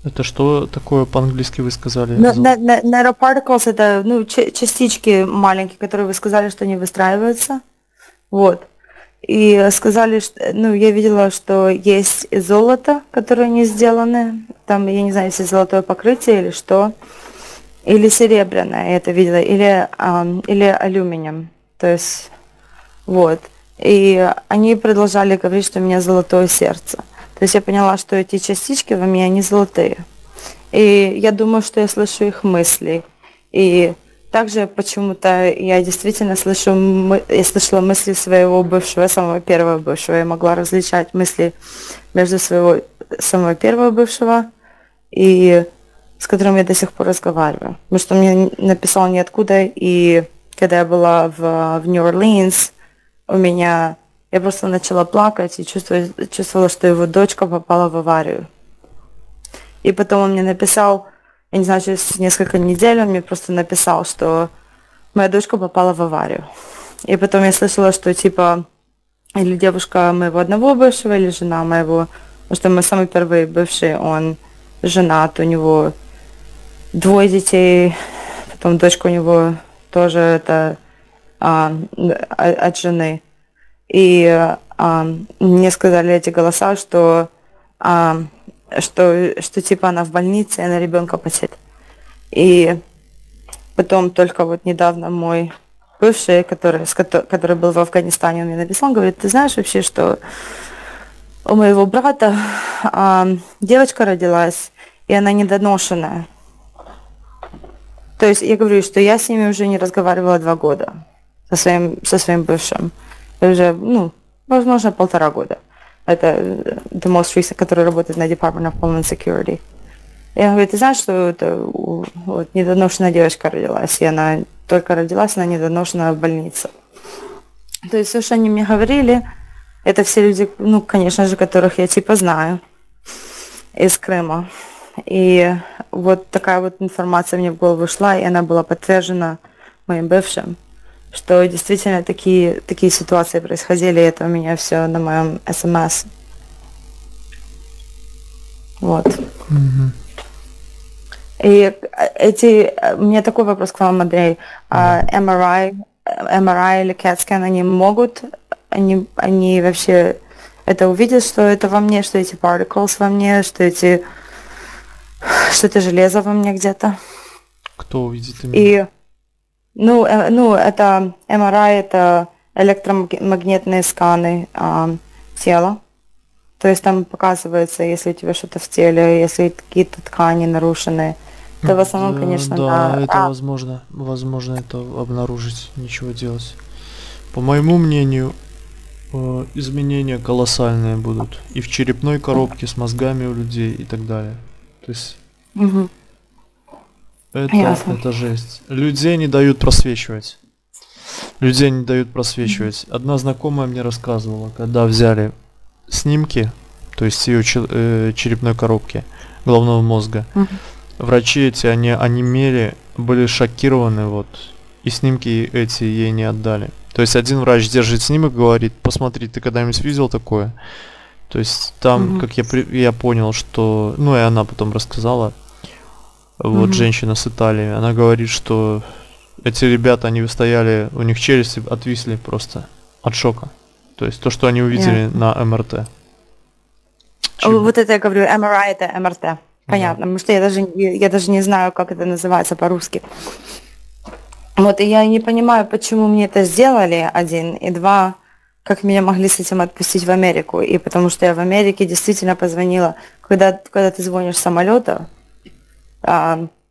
Это что такое по-английски вы сказали? Nanoparticles это частички маленькие, которые вы сказали, что не выстраиваются. Вот. И сказали, что, я видела, что есть и золото, которое не сделаны. Там, я не знаю, если золотое покрытие или что. Или серебряное, я это видела. Или алюминием. То есть, вот. И они продолжали говорить, что у меня золотое сердце. То есть я поняла, что эти частички во мне, они золотые. И я думаю, что я слышу их мысли. И также почему-то я действительно слышала мысли своего бывшего, самого первого бывшего. Я могла различать мысли между своего самого первого бывшего и с которым я до сих пор разговариваю. Потому что он мне написал ниоткуда, и когда я была в Нью-Орлеанс, я просто начала плакать и чувствовала, что его дочка попала в аварию. И потом он мне написал, я не знаю, через несколько недель он мне просто написал, что моя дочка попала в аварию. И потом я слышала, что типа или девушка моего одного бывшего, или жена моего, потому что мой самый первый бывший, он женат, у него 2 детей, потом дочка у него тоже это от жены. И мне сказали эти голоса, что типа она в больнице, и она ребенка потеряла. И потом только вот недавно мой бывший, который был в Афганистане, он мне написал, он говорит, ты знаешь вообще, что у моего брата девочка родилась, и она недоношенная. То есть я говорю, что я с ними уже не разговаривала 2 года, со своим бывшим. Уже, возможно, 1,5 года. Это the most recent, который работает на Department of Homeland Security. И он говорит, ты знаешь, что это вот, недоношенная девочка родилась, и она только родилась, она недоношенная в больнице. То есть все, что они мне говорили, это все люди, конечно же, которых я типа знаю из Крыма. И вот такая вот информация мне в голову шла, и она была подтверждена моим бывшим, что действительно такие ситуации происходили, и это у меня все на моем СМС. Вот. И у меня такой вопрос к вам, Андрей. MRI или CAT-скан, они вообще это увидят, что это во мне, что эти particles во мне, что это железо во мне где-то? Кто увидит меня? Это MRI, это электромагнитные сканы тела. То есть там показывается, если у тебя что-то в теле, если какие-то ткани нарушены. Это в основном, конечно, да. Это возможно. Возможно это обнаружить, ничего делать. По моему мнению, изменения колоссальные будут. И в черепной коробке, с мозгами у людей и так далее. То есть... Это жесть. Людей не дают просвечивать. Одна знакомая мне рассказывала, когда взяли снимки, то есть ее черепной коробки головного мозга, врачи эти, они онемели, были шокированы, вот, и снимки эти ей не отдали. То есть один врач держит снимок, говорит, посмотри, ты когда-нибудь видел такое? То есть там, как я понял, что, и она потом рассказала, вот женщина с Италии, она говорит, что эти ребята, они стояли, у них челюсти отвисли просто от шока. То есть то, что они увидели на МРТ. Вот это я говорю, MRI это МРТ. Понятно, потому что я даже не знаю, как это называется по-русски. Вот, и я не понимаю, почему мне это сделали, 1, и 2, как меня могли с этим отпустить в Америку. И потому что я в Америке действительно позвонила, когда ты звонишь с самолета,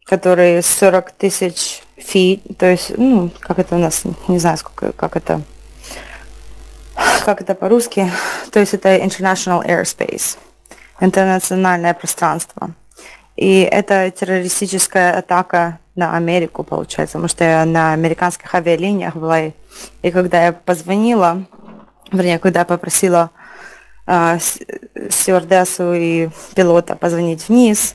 который 40 тысяч фит, то есть, как это у нас, не знаю, сколько, как это по-русски, то есть это international airspace, интернациональное пространство. И это террористическая атака на Америку, получается, потому что я на американских авиалиниях была, и когда я позвонила, вернее, когда я попросила стюардессу и пилота позвонить вниз,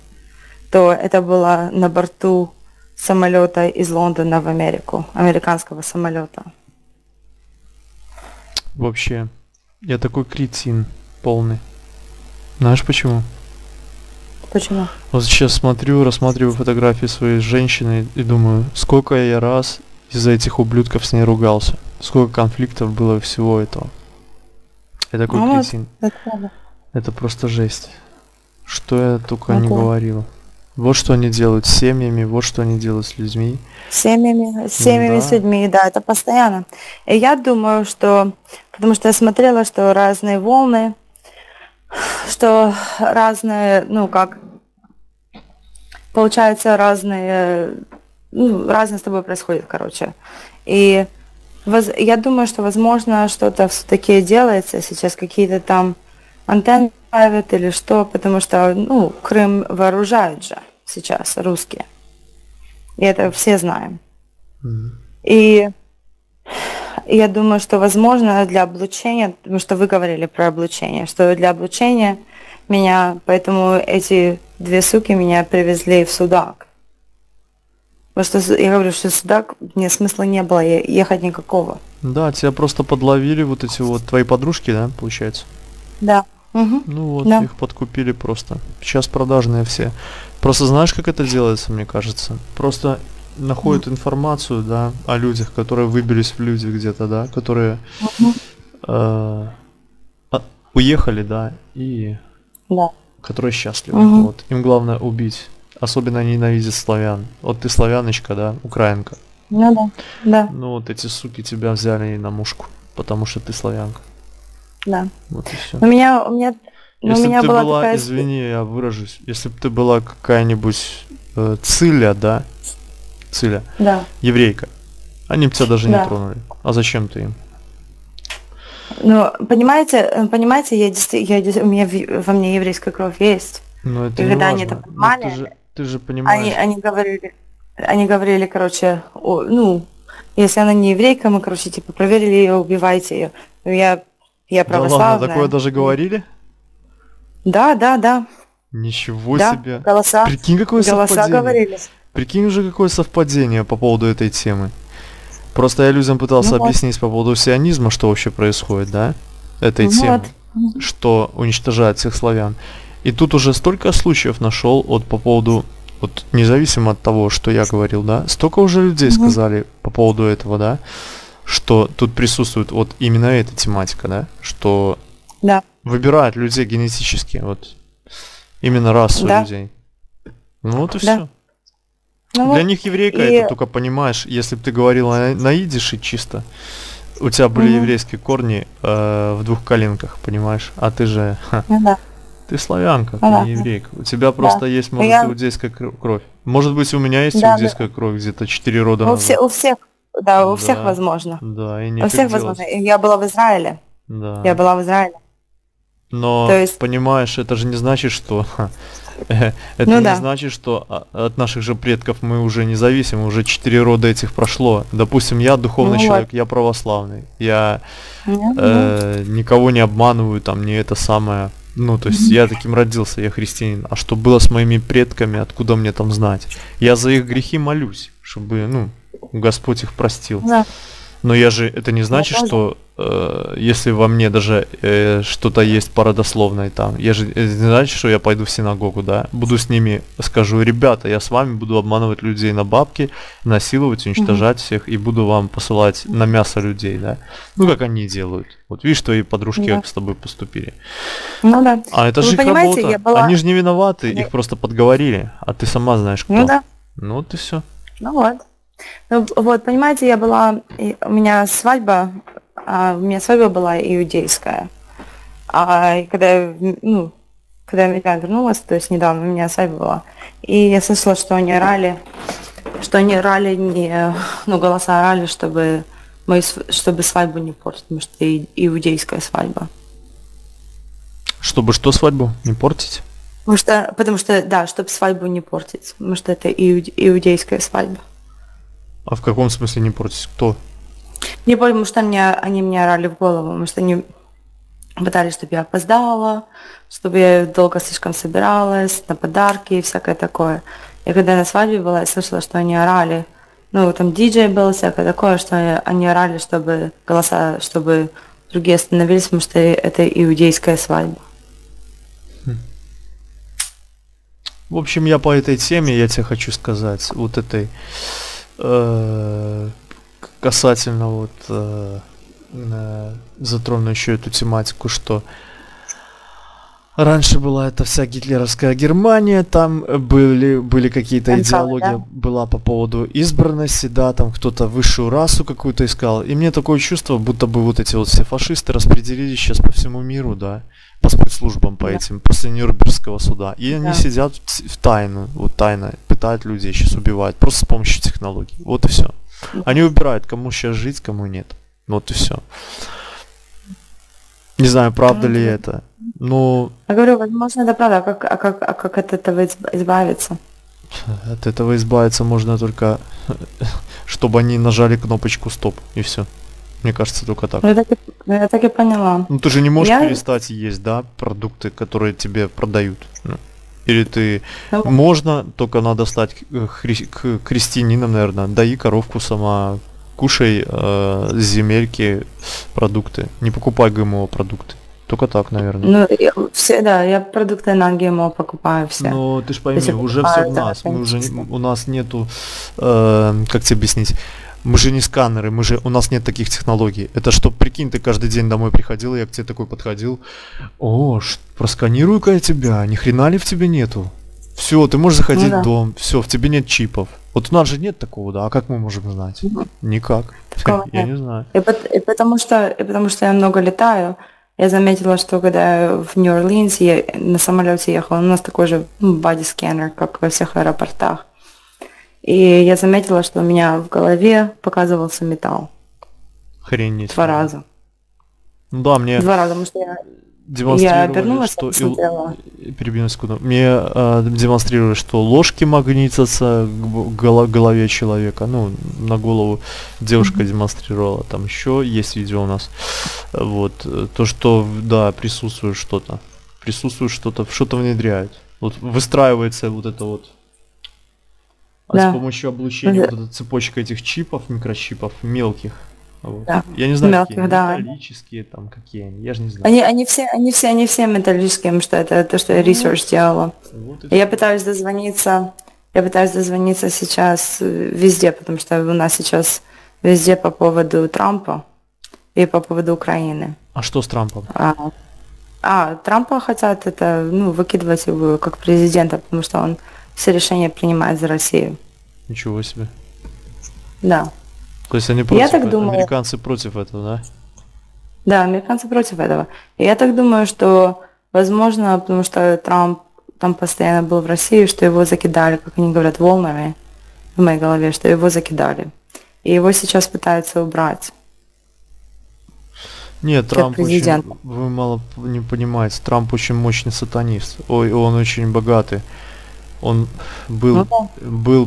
то это было на борту самолета из Лондона в Америку, американского самолета. Вообще, я такой кретин полный. Знаешь почему? Почему? Вот сейчас смотрю, рассматриваю фотографии своей женщины и думаю, сколько я раз из-за этих ублюдков с ней ругался. Сколько конфликтов было всего этого. Я такой кретин. Это просто жесть. Что я только не говорил. Вот что они делают с семьями, вот что они делают с людьми. С людьми, да, это постоянно. И я думаю, что, потому что я смотрела, что разные волны, что разные, ну как, получается разные, ну, разное с тобой происходит, короче. И я думаю, что, возможно, что-то все-таки делается сейчас, какие-то там антенны ставят или что, потому что, ну, Крым вооружают же сейчас русские. И это все знаем. И я думаю, что, возможно, для облучения, потому что вы говорили про облучение, что для облучения меня, поэтому эти две суки меня привезли в Судак. Потому что я говорю, что сюда мне смысла не было ехать никакого. Да, тебя просто подловили вот эти вот твои подружки, да, получается? Да. Угу. Ну вот, да. Их подкупили просто. Сейчас продажные все. Просто знаешь, как это делается, мне кажется? Просто находят информацию, да, о людях, которые выбились в люди где-то, да, которые уехали, да, и которые счастливы. Вот. Им главное убить. Особенно ненавидят славян. Вот ты славяночка, да, украинка. Ну да. Ну вот эти суки тебя взяли на мушку, потому что ты славянка. Да. Вот и все. У меня была такая... Извини, я выражусь. Если бы ты была какая-нибудь циля, да? Циля. Да. Еврейка. Они бы тебя даже не тронули. А зачем ты им? Ну, понимаете, во мне еврейская кровь есть. Но это когда они это понимали. Ты же понимаешь. Они говорили, короче, ну, если она не еврейка, мы, короче, типа, проверили ее, убивайте ее. Я православная. Да ладно, такое даже говорили? Да. Ничего себе. Голоса. Прикинь, какое совпадение. Говорили. Прикинь же, какое совпадение по поводу этой темы. Просто я людям пытался объяснить по поводу сионизма, что вообще происходит, да? Этой темы, что уничтожает всех славян. И тут уже столько случаев нашел вот по поводу, вот независимо от того, что я говорил, да, столько уже людей сказали по поводу этого, да, что тут присутствует вот именно эта тематика, да, что выбирают людей генетически, вот, именно расу людей. Ну вот и все. Ну, для них еврейка, это только понимаешь, если бы ты говорила на идише чисто, у тебя были еврейские корни в двух коленках, понимаешь, а ты же... Ты славянка, ты не еврейка. У тебя просто есть, может, иудейская кровь. Может быть, у меня есть иудейская кровь где-то 4 рода назад. У всех возможно. Да, и не у всех возможно. Я была в Израиле. Да. Я была в Израиле. Но, то есть... понимаешь, это же не значит, что... значит, что от наших же предков мы уже не зависим, уже 4 рода этих прошло. Допустим, я духовный человек, я православный. Я никого не обманываю, там, не это самое... Ну, то есть я таким родился, я христианин. А что было с моими предками, откуда мне там знать? Я за их грехи молюсь, чтобы, ну, Господь их простил. Да. Но я же, это не значит, что если во мне даже что-то есть породословное там, это не значит, что я пойду в синагогу, да? Буду с ними, скажу, ребята, я с вами буду обманывать людей на бабки, насиловать, уничтожать всех, и буду вам посылать на мясо людей, да? Ну, как они делают. Вот видишь, твои подружки как с тобой поступили. Ну да. А это же их работа. Они же не виноваты, их просто подговорили, а ты сама знаешь кто. Ну да. Ну вот и все. Ну вот. Ну, вот, понимаете, у меня свадьба была иудейская, а когда я вернулась, то есть недавно у меня свадьба была, и я слышала, что они орали, голоса орали, чтобы свадьбу не портить, потому что это иудейская свадьба. Чтобы что, свадьбу не портить? Потому что, чтобы свадьбу не портить, потому что это иудейская свадьба. А в каком смысле не портить? Кто? Не помню, потому что они мне орали в голову, потому что они Пытались, чтобы я опоздала, чтобы я долго слишком собиралась, на подарки и всякое такое. И когда я на свадьбе была, я слышала, что они орали. Ну, там диджей был, всякое такое, что они орали, чтобы голоса, чтобы другие остановились, потому что это иудейская свадьба. В общем, я по этой теме, я тебе хочу сказать, вот этой, касательно вот, затрону еще эту тематику, что раньше была это вся гитлеровская Германия, там были какие-то идеологии, да? Была по поводу избранности, да, там кто-то высшую расу какую-то искал. И мне такое чувство, будто бы вот эти вот все фашисты распределились сейчас по всему миру, да, по спецслужбам, по этим, после Нюрнбергского суда. И они сидят в тайну, вот тайно, пытают людей сейчас убивать, просто с помощью технологий. Вот и все. Они выбирают, кому сейчас жить, кому нет. Вот и все. Не знаю, правда ли это. Но... Я говорю, возможно, это правда. А как от этого избавиться? От этого избавиться можно только, чтобы они нажали кнопочку «Стоп», и все. Мне кажется, только так. Я так и поняла. Ну ты же не можешь перестать есть, да, продукты, которые тебе продают. Или ты... Можно, только надо стать крестьянином, наверное. Дои коровку сама... Кушай с земельки продукты, не покупай ГМО продукты, только так, наверное. Ну, все, да, я продукты на ГМО покупаю все. Но ты ж пойми, если уже покупаю, все у нас, да, мы уже, у нас нету, как тебе объяснить, мы же не сканеры, мы же, у нас нет таких технологий. Это что, прикинь, ты каждый день домой приходил, я к тебе такой подходил, о, просканирую-ка я тебя, ни хрена ли в тебе нету? Все, ты можешь заходить в дом, все, в тебе нет чипов. Вот у нас же нет такого, да, а как мы можем знать? Никак. Такого я не знаю. И потому что я много летаю, я заметила, что когда я в Нью-Орлеансе я на самолете ехала, у нас такой же бади-сканер, как во всех аэропортах. И я заметила, что у меня в голове показывался металл. Охренеть. Два раза. Ну да, мне... Два раза, потому что я... Демонстрировали, что перебью на секунду. Мне демонстрировали, что ложки магнитятся к голове человека, ну на голову девушка демонстрировала. Там еще есть видео у нас. Вот то, что да присутствует что-то внедряют. Вот выстраивается вот это вот. А да. С помощью облучения вот эта цепочка этих чипов, микрочипов мелких. Вот. Да. Я не знаю, мелких, какие металлические, там какие они, я же не знаю. Они все металлические, потому что это то, что я research делала. Вот я пытаюсь дозвониться сейчас везде, потому что у нас сейчас везде по поводу Трампа и по поводу Украины. А что с Трампом? Трампа хотят это, ну, выкидывать его как президента, потому что он все решения принимает за Россию. Ничего себе. Да. То есть они против этого, американцы против этого, да? Да, американцы против этого. И я так думаю, что, возможно, потому что Трамп там постоянно был в России, что его закидали, как они говорят, волнами в моей голове, что его закидали. И его сейчас пытаются убрать. Нет, Трамп очень, вы мало не понимаете, Трамп очень мощный сатанист. Ой, он очень богатый. Он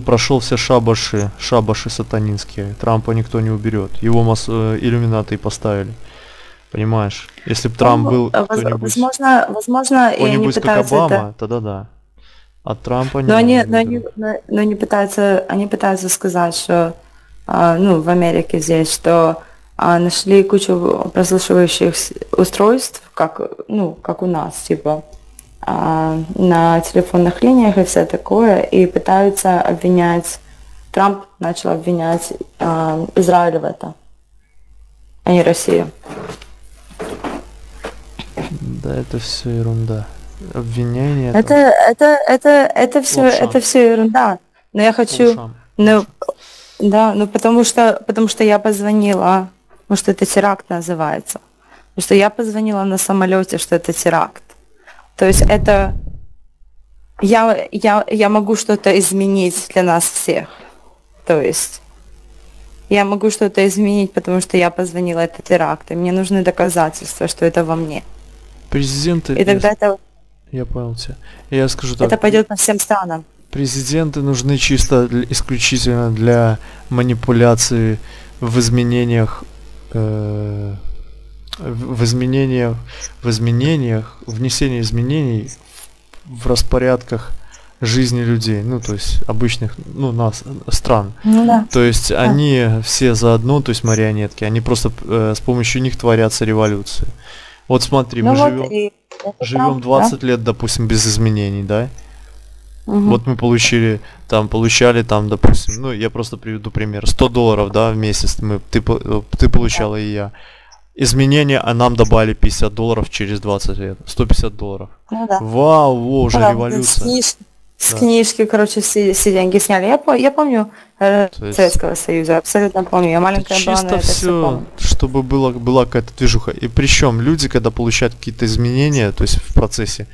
прошел все шабаши сатанинские. Трампа никто не уберет. Его иллюминаты поставили. Понимаешь? Если бы Трамп был кто-нибудь как Обама, тогда да. А Трампа нет. Но они пытаются сказать, что в Америке здесь, что нашли кучу прослушивающих устройств, как у нас, типа. На телефонных линиях и все такое, и пытаются обвинять, Трамп начал обвинять Израиль в это, а не Россию. Да, это все ерунда. Обвинение. Это все ерунда. Но я хочу, потому что я позвонила, потому что это теракт называется, потому что я позвонила на самолете, что это теракт. То есть это я могу что-то изменить для нас всех. То есть я могу что-то изменить, потому что я позвонила, это теракт, и мне нужны доказательства, что это во мне. Президенты. И тогда это. Я понял тебя. Я скажу так. Это пойдет по всем странам. Президенты нужны чисто исключительно для манипуляции в изменениях в изменениях, внесение изменений в распорядках жизни людей, ну то есть обычных, ну нас, стран. Ну, да. То есть они все заодно, то есть марионетки, они просто с помощью них творятся революции. Вот смотри, ну, мы вот живем 20 лет, допустим, без изменений, да? Угу. Вот мы получали там, допустим, ну я просто приведу пример, $100, да, в месяц ты получала и я. Изменения, а нам добавили $50 через 20 лет. $150. Ну, да. Вау, уже революция. С книжки, короче, все деньги сняли. Я помню Советского Союза, абсолютно помню. Я маленькая была, но это все помню. Чтобы была какая-то движуха. И причем люди, когда получают какие-то изменения, то есть в процессе,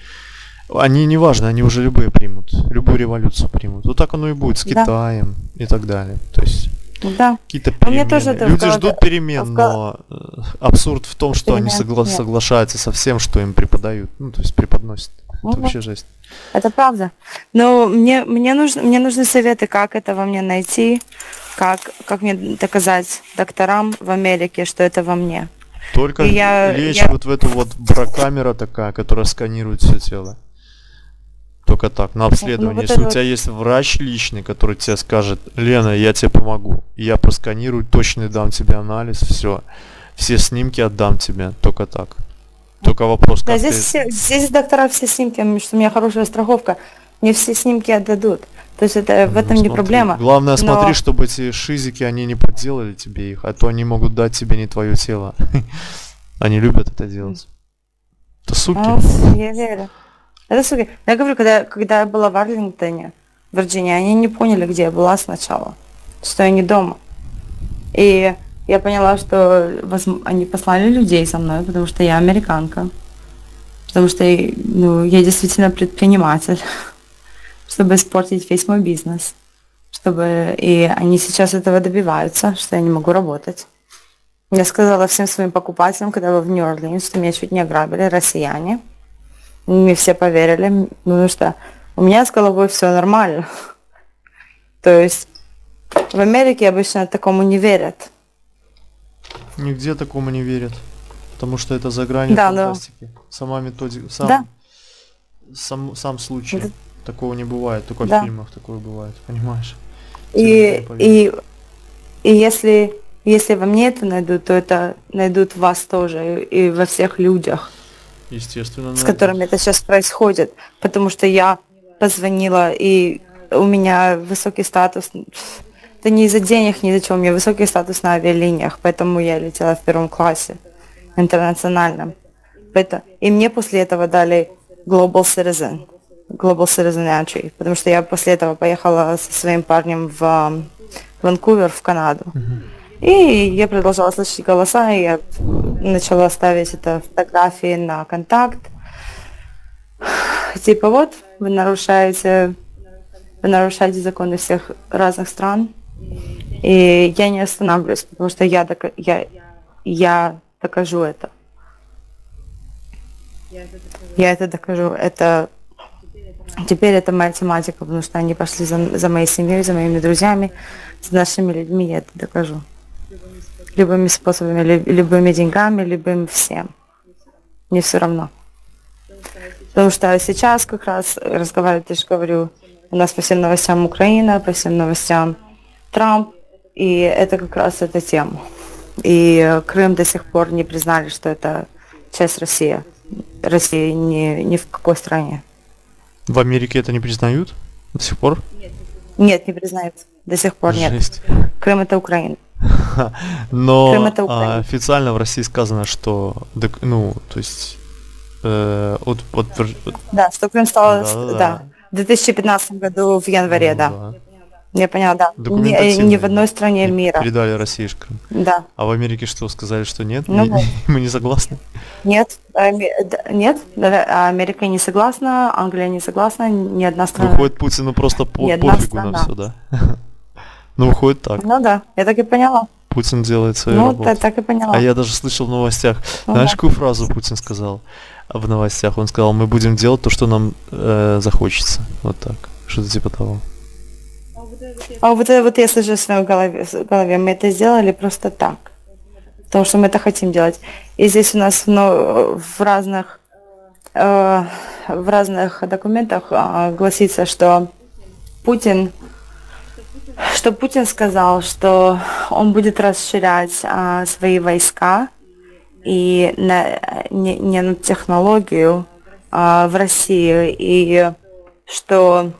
они неважно, они уже любые примут. Любую революцию примут. Вот так оно и будет с Китаем и так далее. То есть... Да. Какие-то перемены. Тоже люди ждут перемен, но абсурд в том, что они соглашаются со всем, что им преподают, ну то есть преподносят. Ну, это вообще жесть. Это правда. Но мне нужны советы, как этого мне найти, как мне доказать докторам в Америке, что это во мне. Только лечь вот в эту вот брокамеру такая, которая сканирует все тело. Только так, на обследование. Ну, вот если у тебя есть врач личный, который тебе скажет: Лена, я тебе помогу, я просканирую, точно дам тебе анализ, все снимки отдам тебе, только так. Только вопрос, как здесь доктора все снимки, что у меня хорошая страховка, мне все снимки отдадут. То есть это, в этом не проблема. Главное, смотри, чтобы эти шизики, они не подделали тебе их, а то они могут дать тебе не твое тело. Они любят это делать. Это суки. Я верю. Это суки. Я говорю, когда я была в Арлингтоне, в Вирджинии, они не поняли, где я была сначала, что я не дома. И я поняла, что они послали людей со мной, потому что я американка, потому что я действительно предприниматель, чтобы испортить весь мой бизнес. И они сейчас этого добиваются, что я не могу работать. Я сказала всем своим покупателям, когда была в Нью-Орлеане, что меня чуть не ограбили россияне. Мне все поверили, потому что у меня с головой все нормально. То есть в Америке обычно такому не верят. Нигде такому не верят, потому что это за гранью фантастики. Сама методика, сам случай. Такого не бывает, только в фильмах такое бывает, понимаешь? И если во мне это найдут, то это найдут в вас тоже и во всех людях. Естественно, с которыми это сейчас происходит, потому что я позвонила, и у меня высокий статус, это не из-за денег, ни из-за чего, у меня высокий статус на авиалиниях, поэтому я летела в первом классе интернациональном. И мне после этого дали Global Citizen Entry, потому что я после этого поехала со своим парнем в Ванкувер, в Канаду. И я продолжала слышать голоса, и я начала ставить это фотографии на контакт. Типа вот, вы нарушаете законы всех разных стран. И я не останавливаюсь, потому что я докажу это. Я это докажу. Теперь это моя тематика, потому что они пошли за моей семьей, за моими друзьями, за нашими людьми, я это докажу. Любыми способами, любыми деньгами, любым всем. Мне все равно. Потому что сейчас как раз разговариваю, я же говорю, у нас по всем новостям Украина, по всем новостям Трамп, и это как раз эта тема. И Крым до сих пор не признали, что это часть России. Россия ни в какой стране. В Америке это не признают? До сих пор? Нет, не признают. До сих пор нет. Крым — это Украина. Но официально в России сказано, что что Крым стал в 2015 году в январе, Я поняла, не в одной стране мира. Передали России Крым. Да. А в Америке что, сказали, что нет? Мы не согласны? Нет, Америка не согласна, Англия не согласна, ни одна страна. Выходит, Путину просто пофигу на все, да? Ну, выходит так. Ну да, я так и поняла. Путин делает свою работу. Ну, так и поняла. А я даже слышал в новостях, знаешь, какую фразу Путин сказал в новостях? Он сказал: мы будем делать то, что нам захочется. Вот так, что-то типа того. А вот это вот я слышу в своей голове, мы это сделали просто так. потому что мы это хотим делать. И здесь у нас в разных документах гласится, что Путин сказал, что он будет расширять свои войска и нанотехнологию в Россию, и что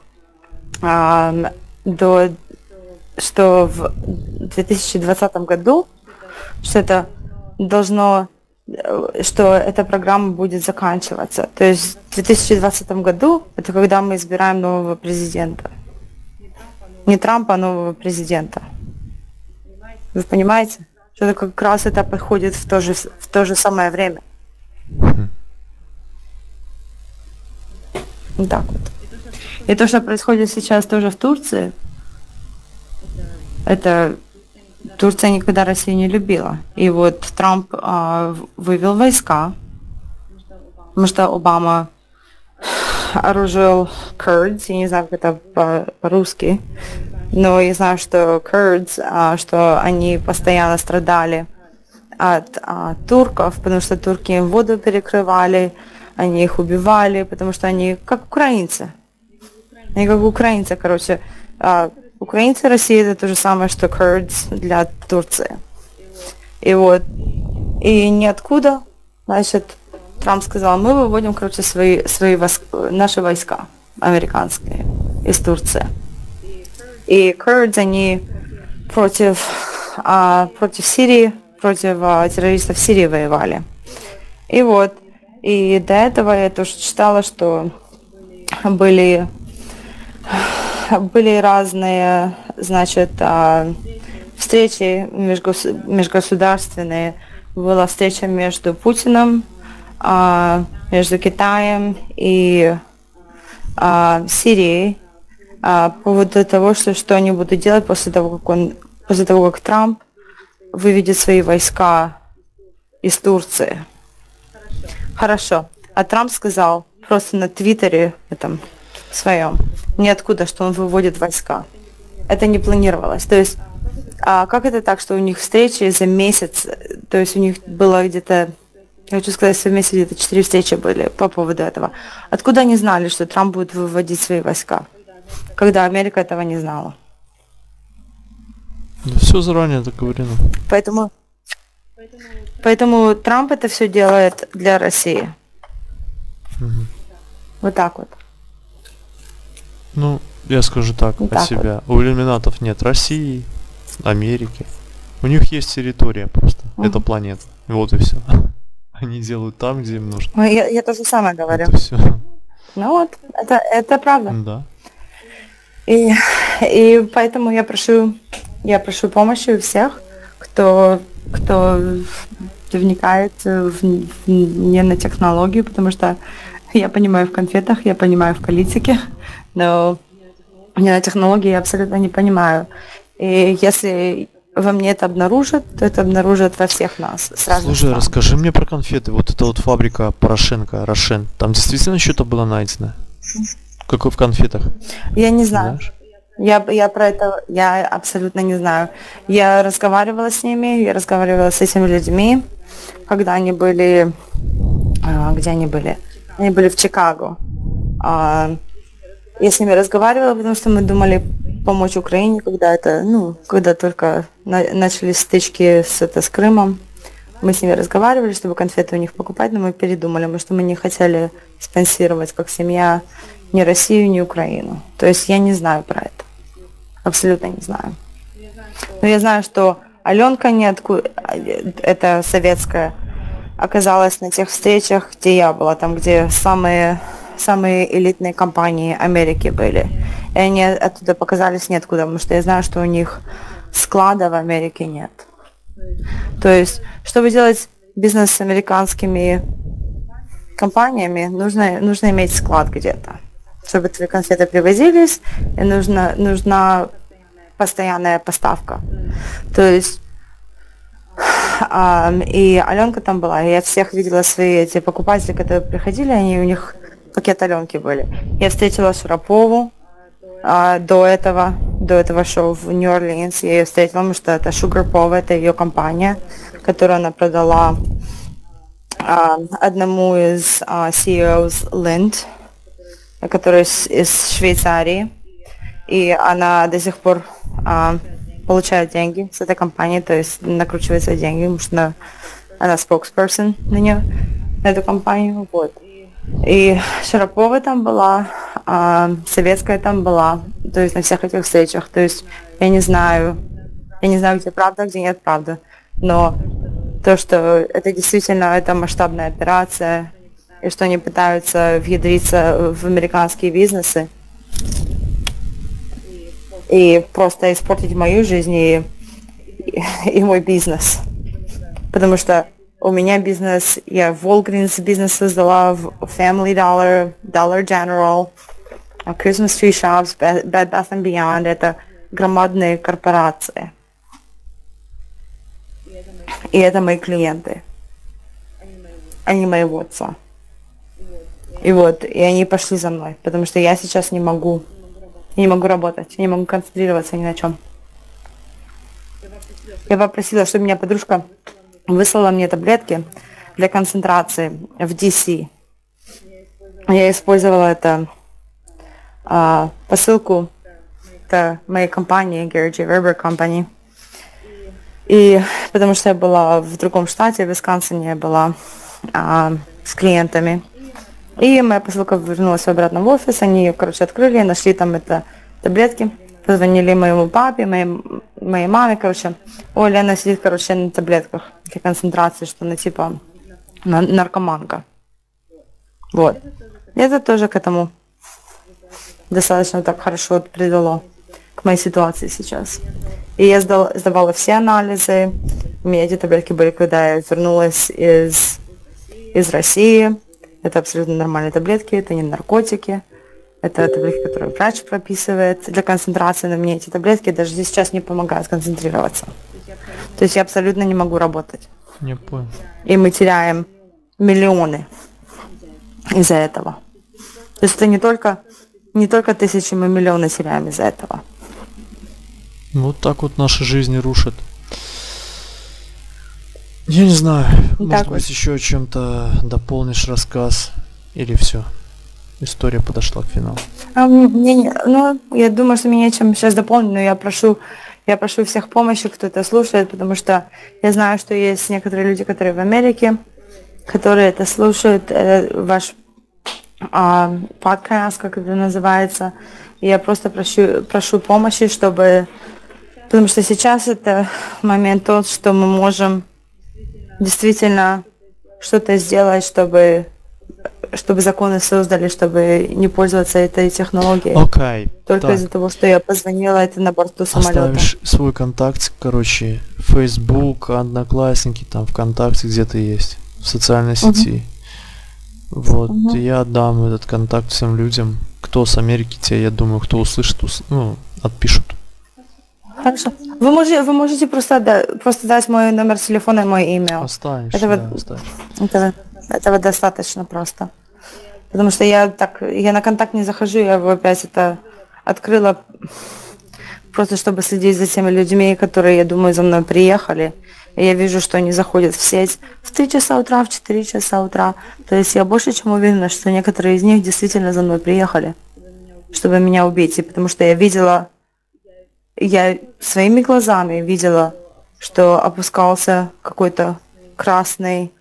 в 2020 году что эта программа будет заканчиваться. То есть в 2020 году это когда мы избираем нового президента. Не Трампа, а нового президента. Вы понимаете? Что как раз это подходит в то же самое время. Вот так вот. И то, что происходит сейчас тоже в Турции, это Турция никогда Россию не любила. И вот Трамп вывел войска, потому что Обама оружил курдов, я не знаю, как это по-русски, но я знаю, что курды, что они постоянно страдали от турков, потому что турки им воду перекрывали, они их убивали, потому что они как украинцы. Они как украинцы, короче. Украинцы России это то же самое, что курды для Турции. И вот, и ниоткуда, значит, Трамп сказал, мы выводим, короче, наши войска американские из Турции. И курды, они против Сирии, против террористов в Сирии воевали. И вот, и до этого я тоже читала, что были разные, значит, встречи межгосударственные. Была встреча между Путиным, между Китаем и Сирией по поводу того, что они будут делать после того, как Трамп выведет свои войска из Турции. Хорошо. А Трамп сказал просто на Твиттере своем, ниоткуда, что он выводит войска. Это не планировалось. То есть, как это так, что у них встречи за месяц, то есть у них было где-то, я хочу сказать, что вместе где-то 4 встречи были по поводу этого. Откуда они знали, что Трамп будет выводить свои войска, когда Америка этого не знала? Да все заранее договорено. Поэтому Трамп это все делает для России. Угу. Вот так вот. Ну, я скажу так от себя. Вот. У иллюминатов нет России, Америки. У них есть территория просто. Угу. Это планета. Вот и все. Они делают там, где им нужно. Я то же самое говорю. Это все. Ну вот, это правда. Да. И поэтому я прошу помощи у всех, кто вникает не на технологию, потому что я понимаю в конфетах, я понимаю в политике, но не на технологии я абсолютно не понимаю. И если во мне это обнаружат, то это обнаружат во всех нас. Слушай, расскажи мне про конфеты. Вот эта вот фабрика Порошенко, Рошен, там действительно что-то было найдено? Какой в конфетах? Я не знаю. Я про это абсолютно не знаю. Я разговаривала с ними, я разговаривала с этими людьми, когда они были... Где они были? Они были в Чикаго. Я с ними разговаривала, потому что мы думали помочь Украине, когда только начались стычки с Крымом. Мы с ними разговаривали, чтобы конфеты у них покупать, но мы передумали, потому что мы не хотели спонсировать как семья ни Россию, ни Украину. То есть я не знаю про это. Абсолютно не знаю. Но я знаю, что Аленка, это советская, оказалась на тех встречах, где я была, там, где самые элитные компании Америки были. И они оттуда показались ниоткуда, потому что я знаю, что у них склада в Америке нет. То есть, чтобы делать бизнес с американскими компаниями, нужно иметь склад где-то, чтобы твои конфеты привозились, и нужна постоянная поставка. То есть, и Аленка там была, и я всех видела, свои эти покупатели, которые приходили, у них пакет Аленки были. Я встретила Шурапову до этого. до этого шоу в Нью-Орлеан. Я ее встретила, потому что это Sugar Pov, это ее компания, которую она продала одному из CEOs Lind, который из Швейцарии. И она до сих пор получает деньги с этой компании, то есть накручивается деньги, потому что она spokesperson на нее, на эту компанию. Вот. И Шарапова там была, Советская там была, то есть на всех этих встречах. То есть я не знаю, где правда, где нет правды. Но то, что это действительно это масштабная операция, и что они пытаются внедриться в американские бизнесы и просто испортить мою жизнь и мой бизнес. Потому что у меня бизнес, я Walgreens бизнес создала, Family Dollar, Dollar General, Christmas Tree Shops, Bed Bath & Beyond. Это громадные корпорации. И это мои клиенты. Они моего отца. И вот, и они пошли за мной, потому что я сейчас не могу работать, не могу концентрироваться ни на чем. Я попросила, чтобы меня подружка выслала мне таблетки для концентрации в DC. Я использовала это посылку моей компании, Gary J. Weber Company. И потому что я была в другом штате, в Висконсине, я была с клиентами. И моя посылка вернулась обратно в офис, они ее, короче, открыли, нашли там это таблетки, позвонили моему папе, моей маме, короче. Ой, Лена сидит, короче, на таблетках для концентрации, что она типа наркоманка. Вот. И это тоже к этому достаточно так хорошо привело к моей ситуации сейчас. И я сдавала все анализы, у меня эти таблетки были, когда я вернулась из России. Это абсолютно нормальные таблетки, это не наркотики. Это таблетки, которые врач прописывает для концентрации, но мне эти таблетки даже сейчас не помогают концентрироваться. То есть я абсолютно не могу работать. Я понял. И мы теряем миллионы из-за этого. То есть это не только тысячи, мы миллионы теряем из-за этого. Вот так вот наши жизни рушат. Я не знаю, может быть, еще чем-то дополнишь рассказ, или все, история подошла к финалу. Я думаю, что мне нечем сейчас дополнить, но я прошу всех помощи, кто это слушает, потому что я знаю, что есть некоторые люди, которые в Америке, которые это слушают, ваш подкаст, как это называется, и я просто прошу помощи, чтобы, потому что сейчас это момент тот, что мы можем действительно что-то сделать, чтобы законы создали, чтобы не пользоваться этой технологией. Только из-за того, что я позвонила, это на борту самолета. Оставишь свой контакт, короче, Facebook, Одноклассники, там ВКонтакте где-то есть, в социальной сети. Вот, я отдам этот контакт всем людям, кто с Америки, те, я думаю, кто услышит, отпишут. Хорошо. Вы можете просто дать мой номер телефона и мой имя. Оставишь, этого достаточно просто. Потому что я на контакт не захожу, я его опять это открыла, просто чтобы следить за теми людьми, которые, я думаю, за мной приехали. И я вижу, что они заходят в сеть в 3 часа утра, в 4 часа утра. То есть я больше чем уверена, что некоторые из них действительно за мной приехали, чтобы меня убить. И потому что я своими глазами видела, что опускался какой-то красный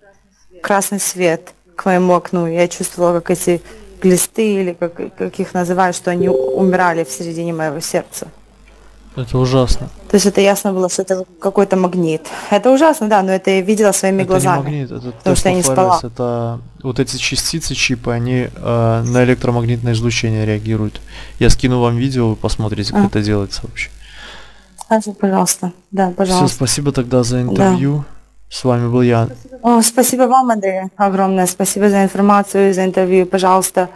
свет к моему окну. Я чувствовала, как эти глисты, или как их называют, что они умирали в середине моего сердца. Это ужасно. То есть это ясно было, что это какой-то магнит. Это ужасно, да, но это я видела своими глазами. Это не магнит, это потому что я не спала. Это вот эти частицы, чипы, они на электромагнитное излучение реагируют. Я скину вам видео, вы посмотрите, как это делается вообще. Пожалуйста. Да, пожалуйста. Все, спасибо тогда за интервью. Да. С вами был я. Спасибо вам, Андрей, огромное. Спасибо за информацию, за интервью. Пожалуйста,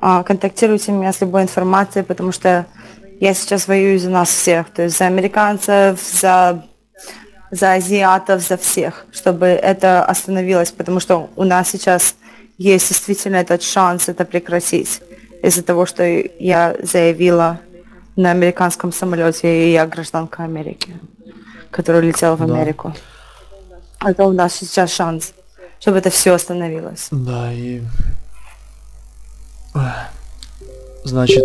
контактируйте меня с любой информацией, потому что я сейчас воюю за нас всех, то есть за американцев, за азиатов, за всех, чтобы это остановилось, потому что у нас сейчас есть действительно этот шанс это прекратить из-за того, что я заявила на американском самолете, и я гражданка Америки, которая летела в Америку. Да. Это у нас сейчас шанс, чтобы это все остановилось. Да, и... Значит,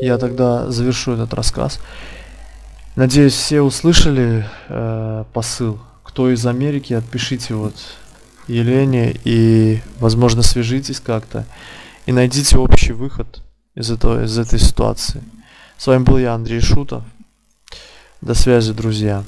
я тогда завершу этот рассказ. Надеюсь, все услышали посыл. Кто из Америки, отпишите вот Елене и, возможно, свяжитесь как-то. И найдите общий выход из этой ситуации. С вами был я, Андрей Шутов. До связи, друзья.